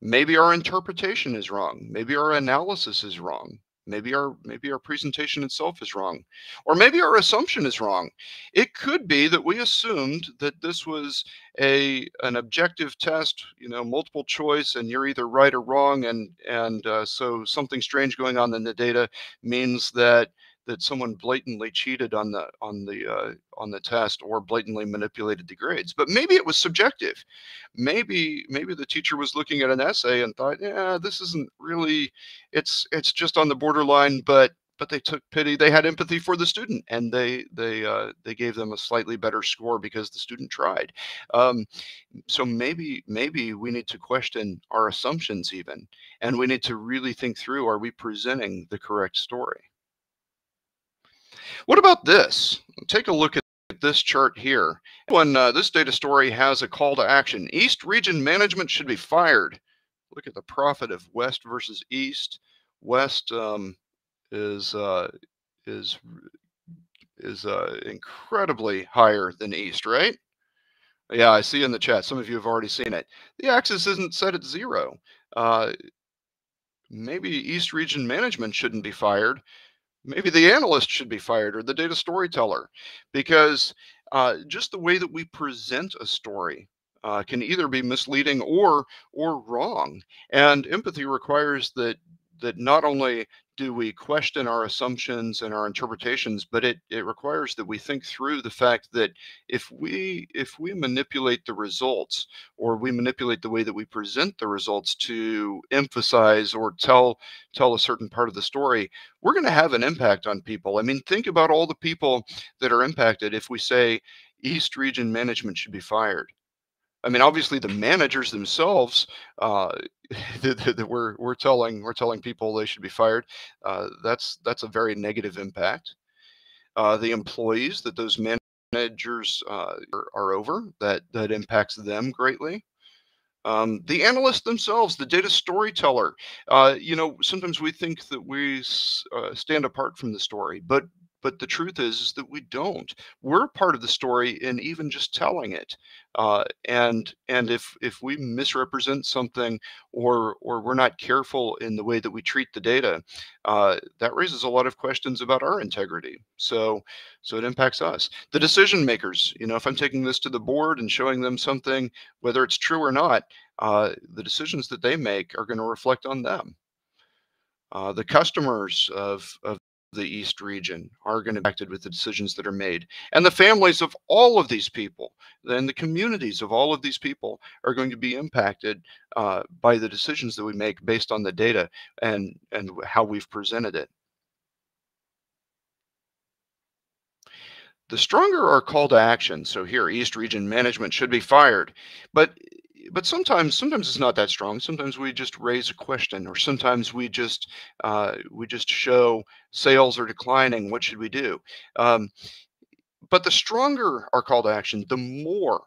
Maybe our interpretation is wrong. Maybe our analysis is wrong. Maybe our maybe our presentation itself is wrong. Or maybe our assumption is wrong. It could be that we assumed that this was a an objective test, you know, multiple choice, and you're either right or wrong, and and uh, so something strange going on in the data means that that someone blatantly cheated on the on the uh, on the test or blatantly manipulated the grades. But maybe it was subjective. Maybe maybe the teacher was looking at an essay and thought, yeah, this isn't really, it's it's just on the borderline, but but they took pity, they had empathy for the student, and they they uh, they gave them a slightly better score because the student tried. Um, so maybe maybe we need to question our assumptions even, and we need to really think through, are we presenting the correct story? What about this? Take a look at this chart here. When uh, this data story has a call to action, East region management should be fired. Look at the profit of West versus East. West um, is uh, is is uh, incredibly higher than East, right? Yeah, I see in the chat. Some of you have already seen it. The axis isn't set at zero. Uh, maybe East region management shouldn't be fired. Maybe the analyst should be fired, or the data storyteller, because uh, just the way that we present a story uh, can either be misleading or or wrong. And empathy requires that that not only do we question our assumptions and our interpretations, but it it requires that we think through the fact that if we if we manipulate the results, or we manipulate the way that we present the results to emphasize or tell tell a certain part of the story, we're going to have an impact on people. I mean, think about all the people that are impacted if we say East region management should be fired. I mean, obviously the managers themselves uh, that we're we're telling we're telling people they should be fired. Uh, that's that's a very negative impact. Uh, the employees that those managers uh, are, are over, that that impacts them greatly. Um, the analysts themselves, the data storyteller. Uh, you know, sometimes we think that we uh, stand apart from the story, but But the truth is, is that we don't. We're part of the story in even just telling it. Uh, and and if if we misrepresent something, or or we're not careful in the way that we treat the data, uh, that raises a lot of questions about our integrity. So so it impacts us, the decision makers. You know, if I'm taking this to the board and showing them something, whether it's true or not, uh, the decisions that they make are going to reflect on them. Uh, the customers of of the East region are going to be impacted with the decisions that are made. And the families of all of these people, then the communities of all of these people are going to be impacted uh, by the decisions that we make based on the data and, and how we've presented it. The stronger our call to action, so here, East region management should be fired, but But sometimes, sometimes it's not that strong. Sometimes we just raise a question, or sometimes we just uh, we just show sales are declining. What should we do? Um, but the stronger our call to action, the more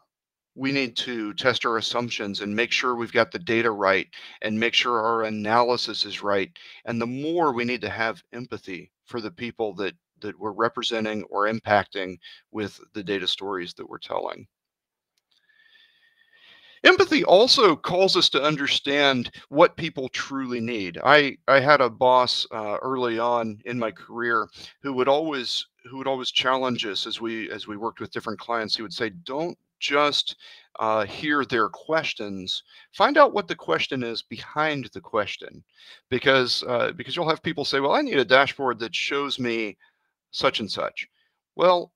we need to test our assumptions and make sure we've got the data right, and make sure our analysis is right. And the more we need to have empathy for the people that that we're representing or impacting with the data stories that we're telling. Empathy also calls us to understand what people truly need. I, I had a boss uh, early on in my career who would always who would always challenge us as we as we worked with different clients. He would say, "Don't just uh, hear their questions. Find out what the question is behind the question, because uh, because you'll have people say, 'Well, I need a dashboard that shows me such and such.' Well,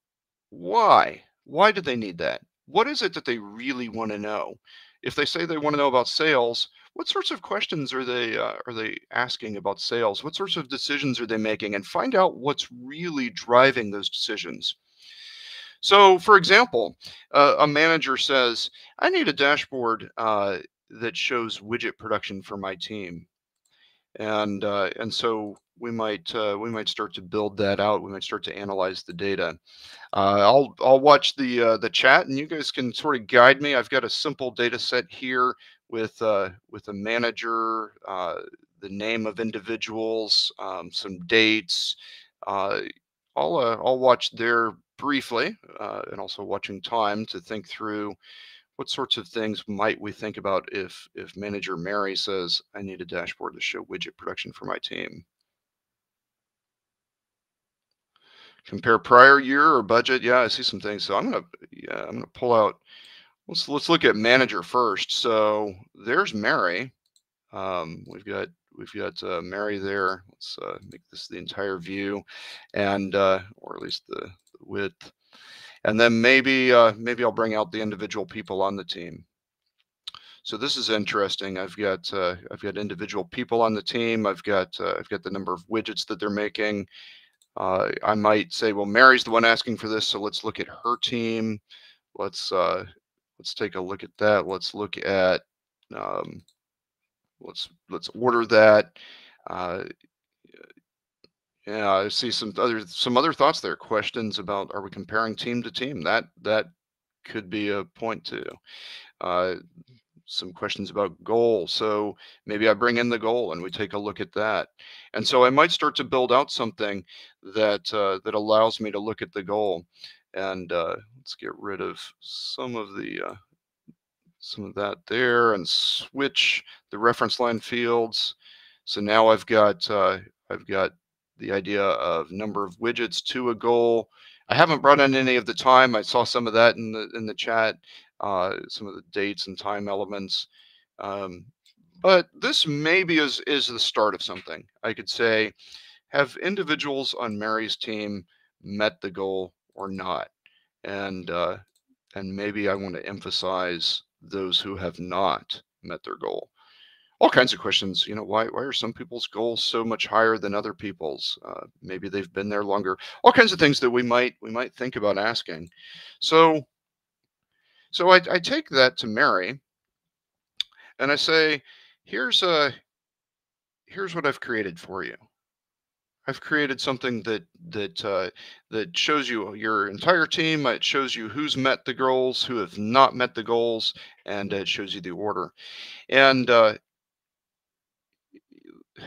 why? Why do they need that? What is it that they really want to know? If they say they want to know about sales, what sorts of questions are they uh, are they asking about sales? What sorts of decisions are they making? And find out what's really driving those decisions. So, for example, uh, a manager says, "I need a dashboard uh, that shows widget production for my team," and uh, and so we might uh, we might start to build that out. We might start to analyze the data. Uh, I'll I'll watch the uh, the chat, and you guys can sort of guide me. I've got a simple data set here with uh, with a manager, uh, the name of individuals, um, some dates. Uh, I'll uh, I'll watch there briefly, uh, and also watching time to think through what sorts of things might we think about if if Manager Mary says, "I need a dashboard to show widget production for my team." Compare prior year or budget. Yeah, I see some things. So I'm gonna, yeah, I'm gonna pull out. Let's let's look at manager first. So there's Mary. Um, we've got we've got uh, Mary there. Let's uh, make this the entire view, and uh, or at least the, the width. And then maybe uh, maybe I'll bring out the individual people on the team. So this is interesting. I've got uh, I've got individual people on the team. I've got uh, I've got the number of widgets that they're making. Uh, I might say, well, Mary's the one asking for this, so let's look at her team. Let's uh, let's take a look at that. Let's look at um, let's let's order that. Uh, yeah, I see some other some other thoughts there. Questions about, are we comparing team to team? That that could be a point too. Uh, some questions about goal. So maybe I bring in the goal and we take a look at that. And so I might start to build out something that uh, that allows me to look at the goal. And uh, let's get rid of some of the uh, some of that there and switch the reference line fields. So now I've got uh, I've got the idea of number of widgets to a goal. I haven't brought in any of the time. I saw some of that in the in the chat. Uh, some of the dates and time elements. Um, but this maybe is, is the start of something. I could say, have individuals on Mary's team met the goal or not? And, uh, and maybe I want to emphasize those who have not met their goal. All kinds of questions. You know, why, why are some people's goals so much higher than other people's? Uh, maybe they've been there longer. All kinds of things that we might, we might think about asking. So So I, I take that to Mary, and I say, "Here's a, here's what I've created for you. I've created something that that uh, that shows you your entire team. It shows you who's met the goals, who have not met the goals, and it shows you the order. And uh,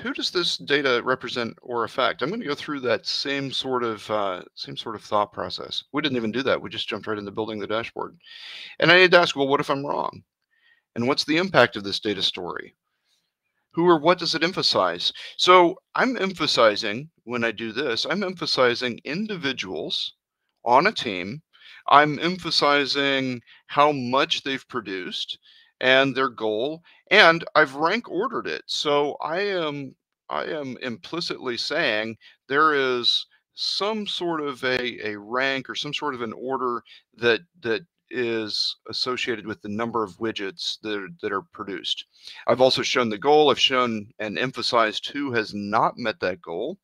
who does this data represent or affect? I'm going to go through that same sort of uh, same sort of thought process. We didn't even do that. We just jumped right into building the dashboard. And I need to ask, well, what if I'm wrong? And what's the impact of this data story? Who or what does it emphasize? So I'm emphasizing, when I do this, I'm emphasizing individuals on a team. I'm emphasizing how much they've produced and their goal, and I've rank ordered it. So I am, I am implicitly saying there is some sort of a, a rank or some sort of an order that, that is associated with the number of widgets that are, that are produced. I've also shown the goal. I've shown and emphasized who has not met that goal.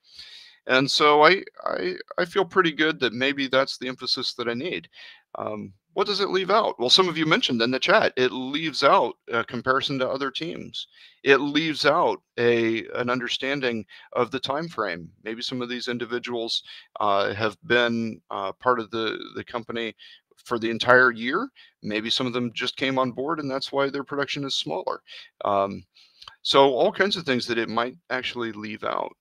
And so I, I, I feel pretty good that maybe that's the emphasis that I need. Um, what does it leave out? Well, some of you mentioned in the chat, it leaves out a comparison to other teams. It leaves out a an understanding of the time frame. Maybe some of these individuals uh, have been uh, part of the, the company for the entire year. Maybe some of them just came on board and that's why their production is smaller. Um, so all kinds of things that it might actually leave out.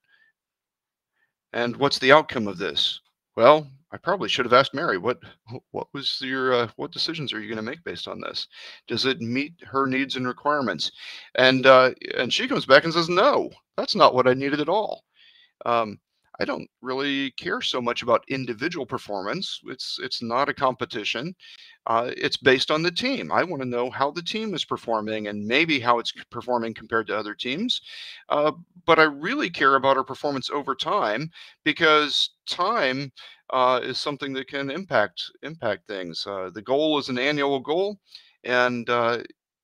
And what's the outcome of this? Well, I probably should have asked Mary, what what was your uh, what decisions are you going to make based on this? Does it meet her needs and requirements? And uh, and she comes back and says, no, that's not what I needed at all. Um, I don't really care so much about individual performance. It's it's not a competition. Uh, it's based on the team. I want to know how the team is performing and maybe how it's performing compared to other teams. Uh, but I really care about our performance over time, because time uh, is something that can impact impact things. Uh, the goal is an annual goal, and uh,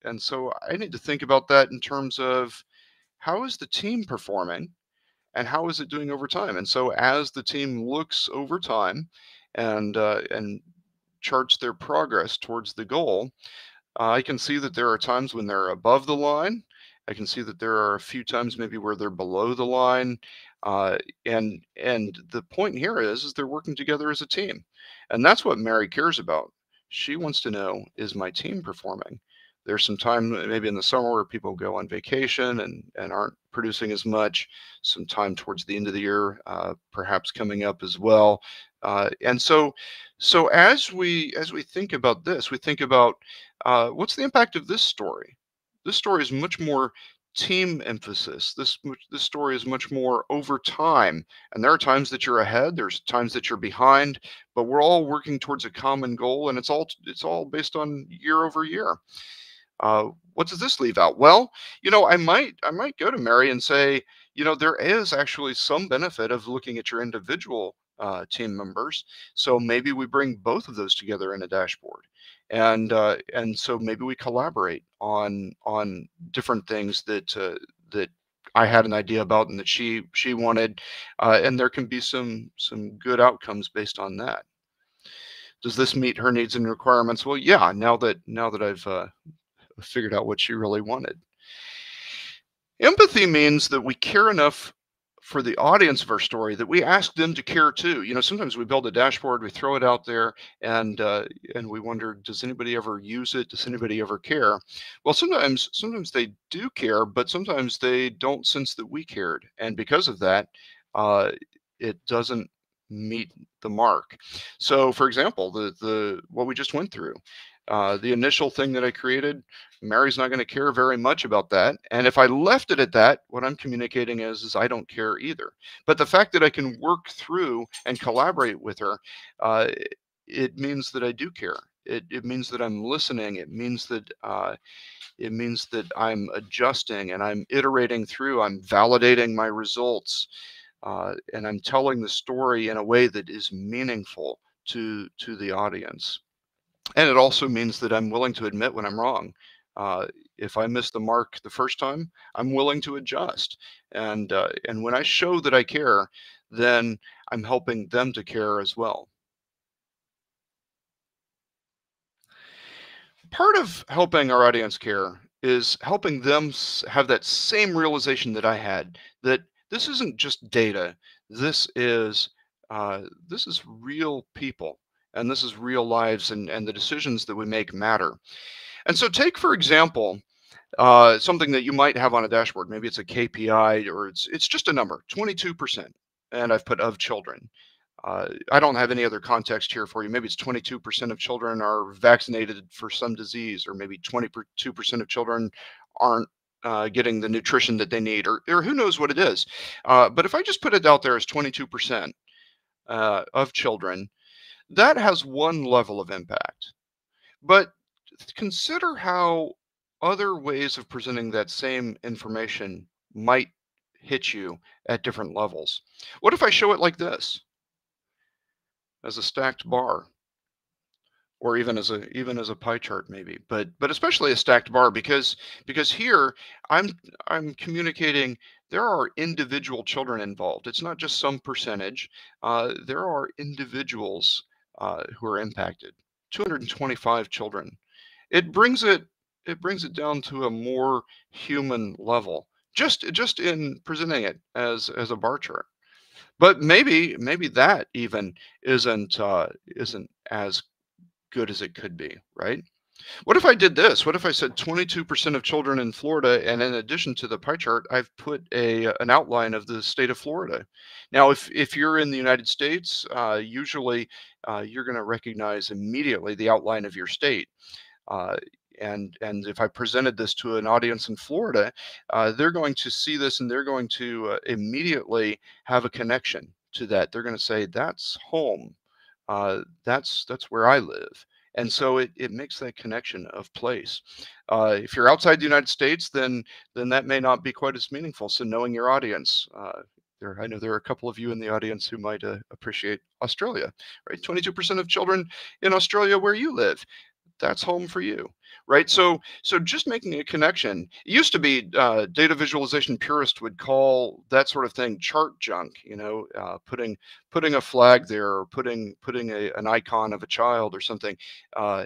and so I need to think about that in terms of how is the team performing. And how is it doing over time? And so as the team looks over time and uh, and charts their progress towards the goal, uh, I can see that there are times when they're above the line. I can see that there are a few times maybe where they're below the line. Uh, and and the point here is, is they're working together as a team. And that's what Mary cares about. She wants to know, is my team performing? There's some time maybe in the summer where people go on vacation and, and aren't producing as much, some time towards the end of the year, uh, perhaps coming up as well. Uh, and so so as we as we think about this, we think about uh, what's the impact of this story? This story is much more team emphasis. This, this story is much more over time. And there are times that you're ahead, there's times that you're behind, but we're all working towards a common goal, and it's all it's all based on year over year. Uh, what does this leave out? Well, you know, I might, I might go to Mary and say, you know, there is actually some benefit of looking at your individual uh, team members. So maybe we bring both of those together in a dashboard. And, uh, and so maybe we collaborate on, on different things that, uh, that I had an idea about and that she, she wanted. Uh, and there can be some, some good outcomes based on that. Does this meet her needs and requirements? Well, yeah, now that, now that I've, uh, figured out what she really wanted. Empathy means that we care enough for the audience of our story that we ask them to care too. You know, sometimes we build a dashboard, we throw it out there, and uh, and we wonder, does anybody ever use it? Does anybody ever care? Well, sometimes sometimes they do care, but sometimes they don't sense that we cared, and because of that, uh, it doesn't meet the mark. So, for example, the the what we just went through. Uh, the initial thing that I created, Mary's not going to care very much about that. And if I left it at that, what I'm communicating is, is I don't care either. But the fact that I can work through and collaborate with her, uh, it means that I do care. It, it means that I'm listening. It means that uh, it means that I'm adjusting and I'm iterating through. I'm validating my results, uh, and I'm telling the story in a way that is meaningful to to the audience. And it also means that I'm willing to admit when I'm wrong. Uh, if I miss the mark the first time, I'm willing to adjust. And uh, and when I show that I care, then I'm helping them to care as well. Part of helping our audience care is helping them have that same realization that I had, that this isn't just data. This is uh, this is real people. And this is real lives, and, and the decisions that we make matter. And so take, for example, uh, something that you might have on a dashboard. Maybe it's a K P I, or it's it's just a number, twenty-two percent. And I've put of children. Uh, I don't have any other context here for you. Maybe it's twenty-two percent of children are vaccinated for some disease, or maybe twenty-two percent of children aren't uh, getting the nutrition that they need, or, or who knows what it is. Uh, but if I just put it out there as twenty-two percent uh, of children, that has one level of impact. But consider how other ways of presenting that same information might hit you at different levels. What if I show it like this, as a stacked bar, or even as a even as a pie chart maybe, but but especially a stacked bar, because because here I'm I'm communicating there are individual children involved. It's not just some percentage. Uh, there are individuals uh, who are impacted. two hundred twenty-five children. It brings it it brings it down to a more human level. Just just in presenting it as as a bar chart. But maybe maybe that even isn't uh, isn't as good as it could be, right? What if I did this? What if I said twenty-two percent of children in Florida, and in addition to the pie chart, I've put a an outline of the state of Florida. Now, if if you're in the United States, uh, usually uh, you're going to recognize immediately the outline of your state. Uh, And and if I presented this to an audience in Florida, uh, they're going to see this and they're going to uh, immediately have a connection to that. They're going to say, that's home. Uh, that's that's where I live. And so it, it makes that connection of place. Uh, if you're outside the United States, then then that may not be quite as meaningful. So knowing your audience, uh, there I know there are a couple of you in the audience who might uh, appreciate Australia, right? twenty-two percent of children in Australia where you live. That's home for you, right? So, so just making a connection. It used to be uh, data visualization purists would call that sort of thing chart junk. You know, uh, putting putting a flag there, or putting putting a, an icon of a child or something. Uh,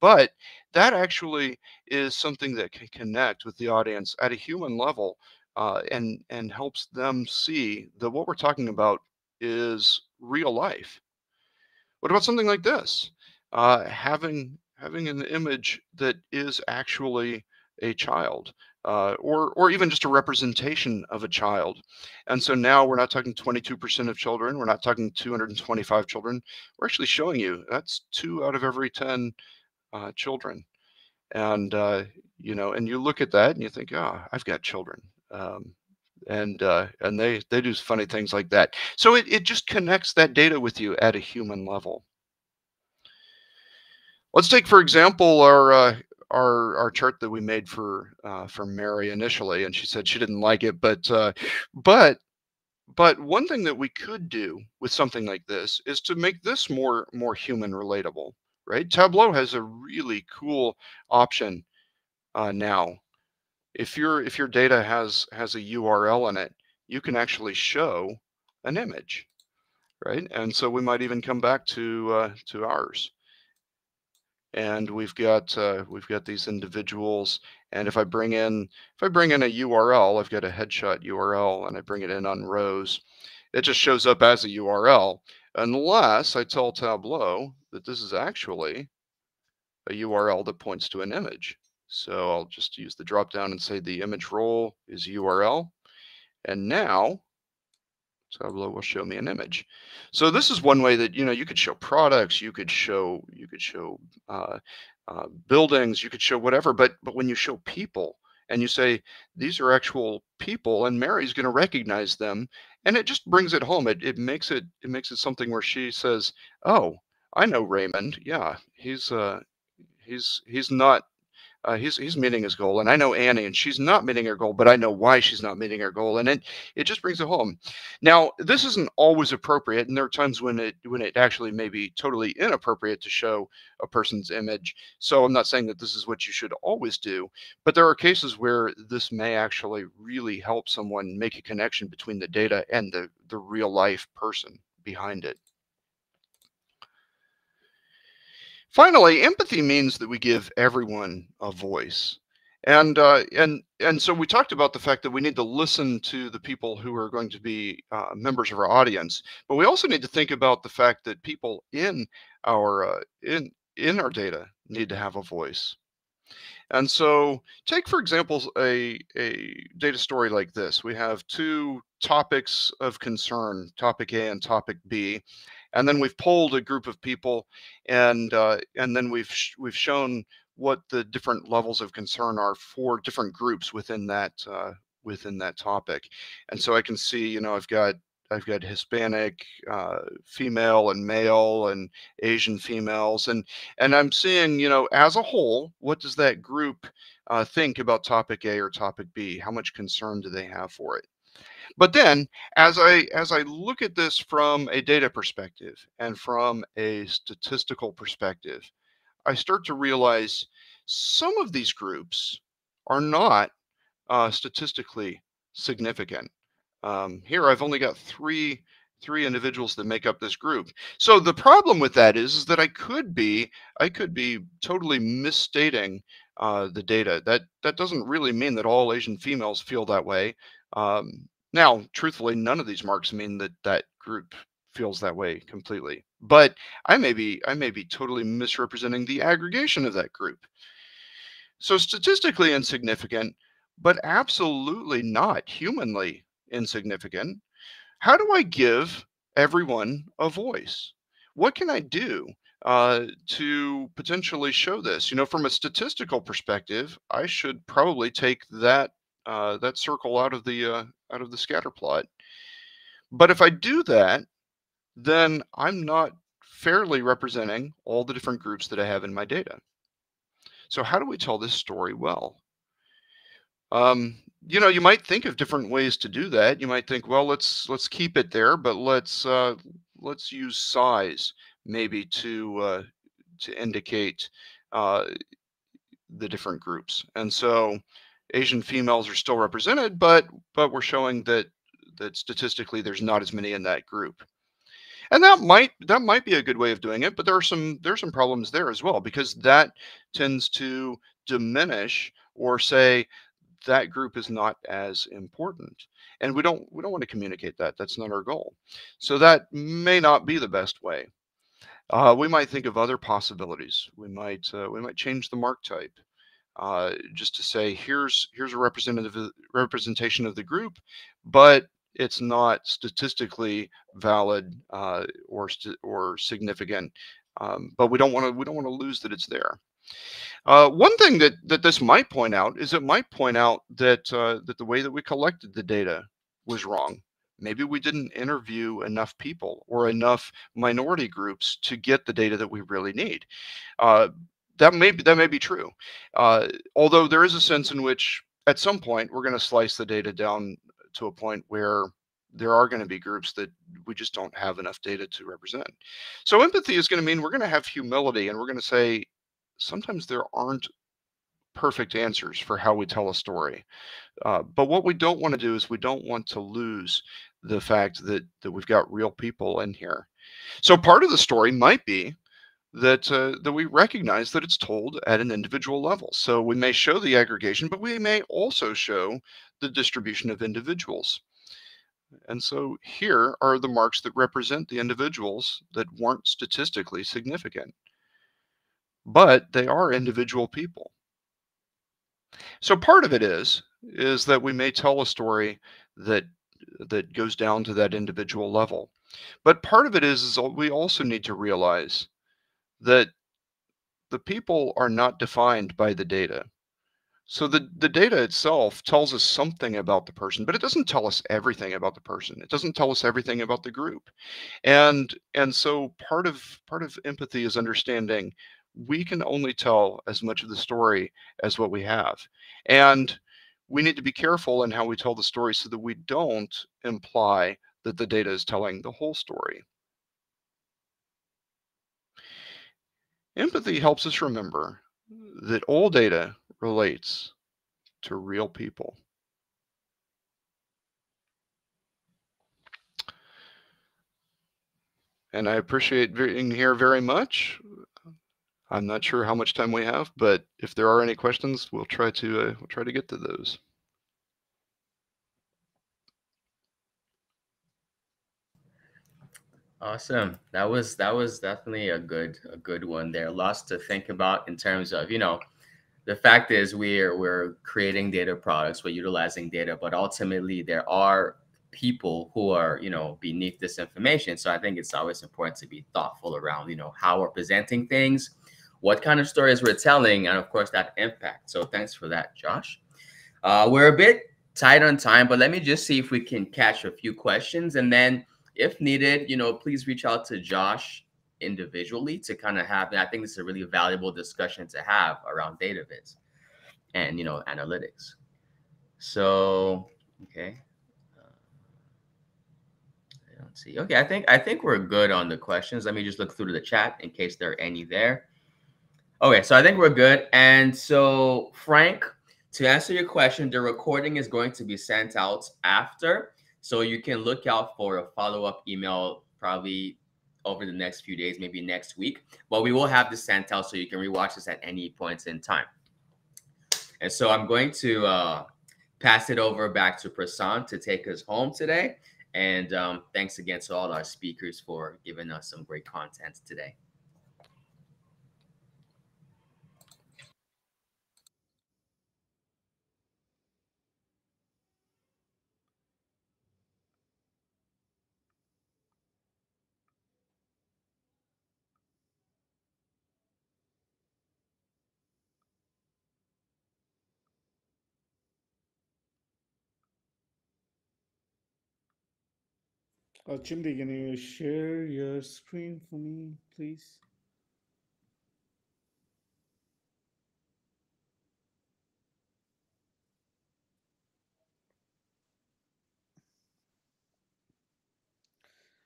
but that actually is something that can connect with the audience at a human level, uh, and and helps them see that what we're talking about is real life. What about something like this? Uh, having Having an image that is actually a child, uh, or or even just a representation of a child. And so now we're not talking twenty-two percent of children. We're not talking two hundred twenty-five children. We're actually showing you that's two out of every ten uh, children. And, uh, you know, and you look at that and you think, ah, oh, I've got children. Um, and uh, and they, they do funny things like that. So it, it just connects that data with you at a human level. Let's take, for example, our uh, our our chart that we made for uh, for Mary initially, and she said she didn't like it, but uh, but but one thing that we could do with something like this is to make this more more human relatable, right? Tableau has a really cool option uh, now. If your if your data has has a U R L in it, you can actually show an image, right? And so we might even come back to uh, to ours. And we've got uh, we've got these individuals, and if I bring in if I bring in a U R L, I've got a headshot U R L, and I bring it in on rows, it just shows up as a U R L, unless I tell Tableau that this is actually a U R L that points to an image. So I'll just use the drop down and say the image role is U R L, and now Tableau will show me an image. So this is one way that, you know, you could show products, you could show, you could show uh, uh, buildings, you could show whatever. But but when you show people and you say these are actual people, and Mary's going to recognize them, and it just brings it home. It it makes it it makes it something where she says, oh, I know Raymond. Yeah, he's uh, he's he's not. Uh, he's, he's meeting his goal, and I know Annie, and she's not meeting her goal, but I know why she's not meeting her goal, and it it just brings it home. Now, this isn't always appropriate, and there are times when it when it actually may be totally inappropriate to show a person's image. So I'm not saying that this is what you should always do, but there are cases where this may actually really help someone make a connection between the data and the the real life person behind it. Finally, empathy means that we give everyone a voice. And uh, and and so we talked about the fact that we need to listen to the people who are going to be uh, members of our audience, but we also need to think about the fact that people in our uh, in in our data need to have a voice. And so take, for example, a, a data story like this. We have two topics of concern, topic A and topic B. And then we've polled a group of people, and uh, and then we've sh we've shown what the different levels of concern are for different groups within that uh, within that topic. And so I can see, you know, I've got I've got Hispanic uh, female and male and Asian females, and and I'm seeing, you know, as a whole, what does that group uh, think about topic A or topic B? How much concern do they have for it? But then, as I as I look at this from a data perspective and from a statistical perspective, I start to realize some of these groups are not uh, statistically significant. Um, here, I've only got three three individuals that make up this group. So the problem with that is, is that I could be I could be totally misstating uh, the data. That that doesn't really mean that all Asian females feel that way. Um, Now, truthfully, none of these marks mean that that group feels that way completely. But I may be I may be totally misrepresenting the aggregation of that group. So statistically insignificant, but absolutely not humanly insignificant. How do I give everyone a voice? What can I do uh, to potentially show this? You know, from a statistical perspective, I should probably take that uh, that circle out of the uh, out of the scatter plot. But if I do that, then I'm not fairly representing all the different groups that I have in my data. So how do we tell this story well? Um, you know, you might think of different ways to do that. You might think, well, let's let's keep it there, but let's uh, let's use size maybe to uh, to indicate uh, the different groups. And so Asian females are still represented, but but we're showing that that statistically there's not as many in that group. And that might that might be a good way of doing it, but there are some there are some problems there as well, because that tends to diminish or say that group is not as important. And we don't we don't want to communicate that. That's not our goal. So that may not be the best way. Uh, we might think of other possibilities. We might uh, we might change the mark type. Uh, just to say, here's here's a representative representation of the group, but it's not statistically valid uh, or st or significant. Um, but we don't want to we don't want to lose that it's there. Uh, one thing that that this might point out is it might point out that uh, that the way that we collected the data was wrong. Maybe we didn't interview enough people or enough minority groups to get the data that we really need. Uh, That may be, that may be true, uh, although there is a sense in which at some point we're going to slice the data down to a point where there are going to be groups that we just don't have enough data to represent. So empathy is going to mean we're going to have humility, and we're going to say sometimes there aren't perfect answers for how we tell a story. Uh, but what we don't want to do is we don't want to lose the fact that, that we've got real people in here. So part of the story might be that uh, that we recognize that it's told at an individual level. So we may show the aggregation, but we may also show the distribution of individuals. And so here are the marks that represent the individuals that weren't statistically significant, but they are individual people. So part of it is is that we may tell a story that that goes down to that individual level, but part of it is, is we also need to realize that the people are not defined by the data. So the, the data itself tells us something about the person, but it doesn't tell us everything about the person. It doesn't tell us everything about the group. And, and so part of, part of empathy is understanding we can only tell as much of the story as what we have. And we need to be careful in how we tell the story so that we don't imply that the data is telling the whole story. Empathy helps us remember that all data relates to real people. And I appreciate being here very much. I'm not sure how much time we have, but if there are any questions, we'll try to uh, we'll try to get to those. Awesome. That was that was definitely a good a good one there. Lots to think about in terms of, you know, the fact is we're, we're creating data products, we're utilizing data, but ultimately there are people who are, you know, beneath this information. So I think it's always important to be thoughtful around, you know, how we're presenting things, what kind of stories we're telling, and of course that impact. So thanks for that, Josh. Uh, we're a bit tight on time, but let me just see if we can catch a few questions. And then if needed, you know, please reach out to Josh individually to kind of have, and I think this is a really valuable discussion to have around data viz and, you know, analytics. So, okay. Let's see. Okay, I think I think we're good on the questions. Let me just look through the chat in case there are any there. Okay, so I think we're good. And so, Frank, to answer your question, the recording is going to be sent out after, so you can look out for a follow-up email probably over the next few days, maybe next week. But we will have this sent out so you can rewatch this at any point in time. And so I'm going to uh, pass it over back to Prasant to take us home today. And um, thanks again to all our speakers for giving us some great content today. Uh, Chimdi, can you share your screen for me, please?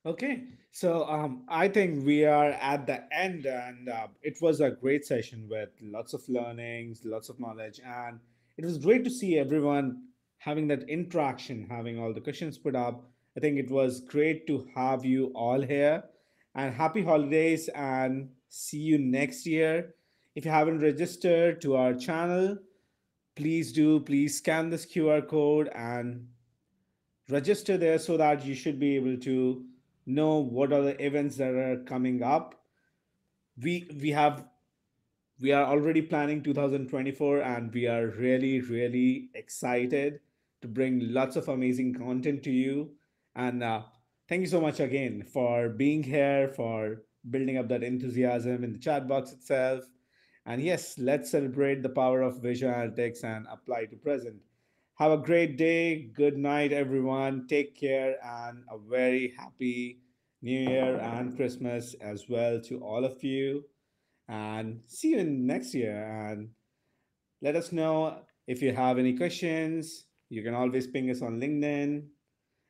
Okay, so um, I think we are at the end, and uh, it was a great session with lots of learnings, lots of knowledge, and it was great to see everyone having that interaction, having all the questions put up. I think it was great to have you all here, and happy holidays, and see you next year. If you haven't registered to our channel, please do, please scan this Q R code and register there so that you should be able to know what are the events that are coming up. We, we have, we are already planning two thousand twenty-four, and we are really, really excited to bring lots of amazing content to you. And uh, thank you so much again for being here, for building up that enthusiasm in the chat box itself. And yes, let's celebrate the power of visual analytics and apply to present. Have a great day. Good night, everyone. Take care, and a very happy New Year and Christmas as well to all of you. And see you in next year. And let us know if you have any questions. You can always ping us on LinkedIn.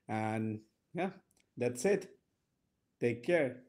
And yeah, that's it. Take care.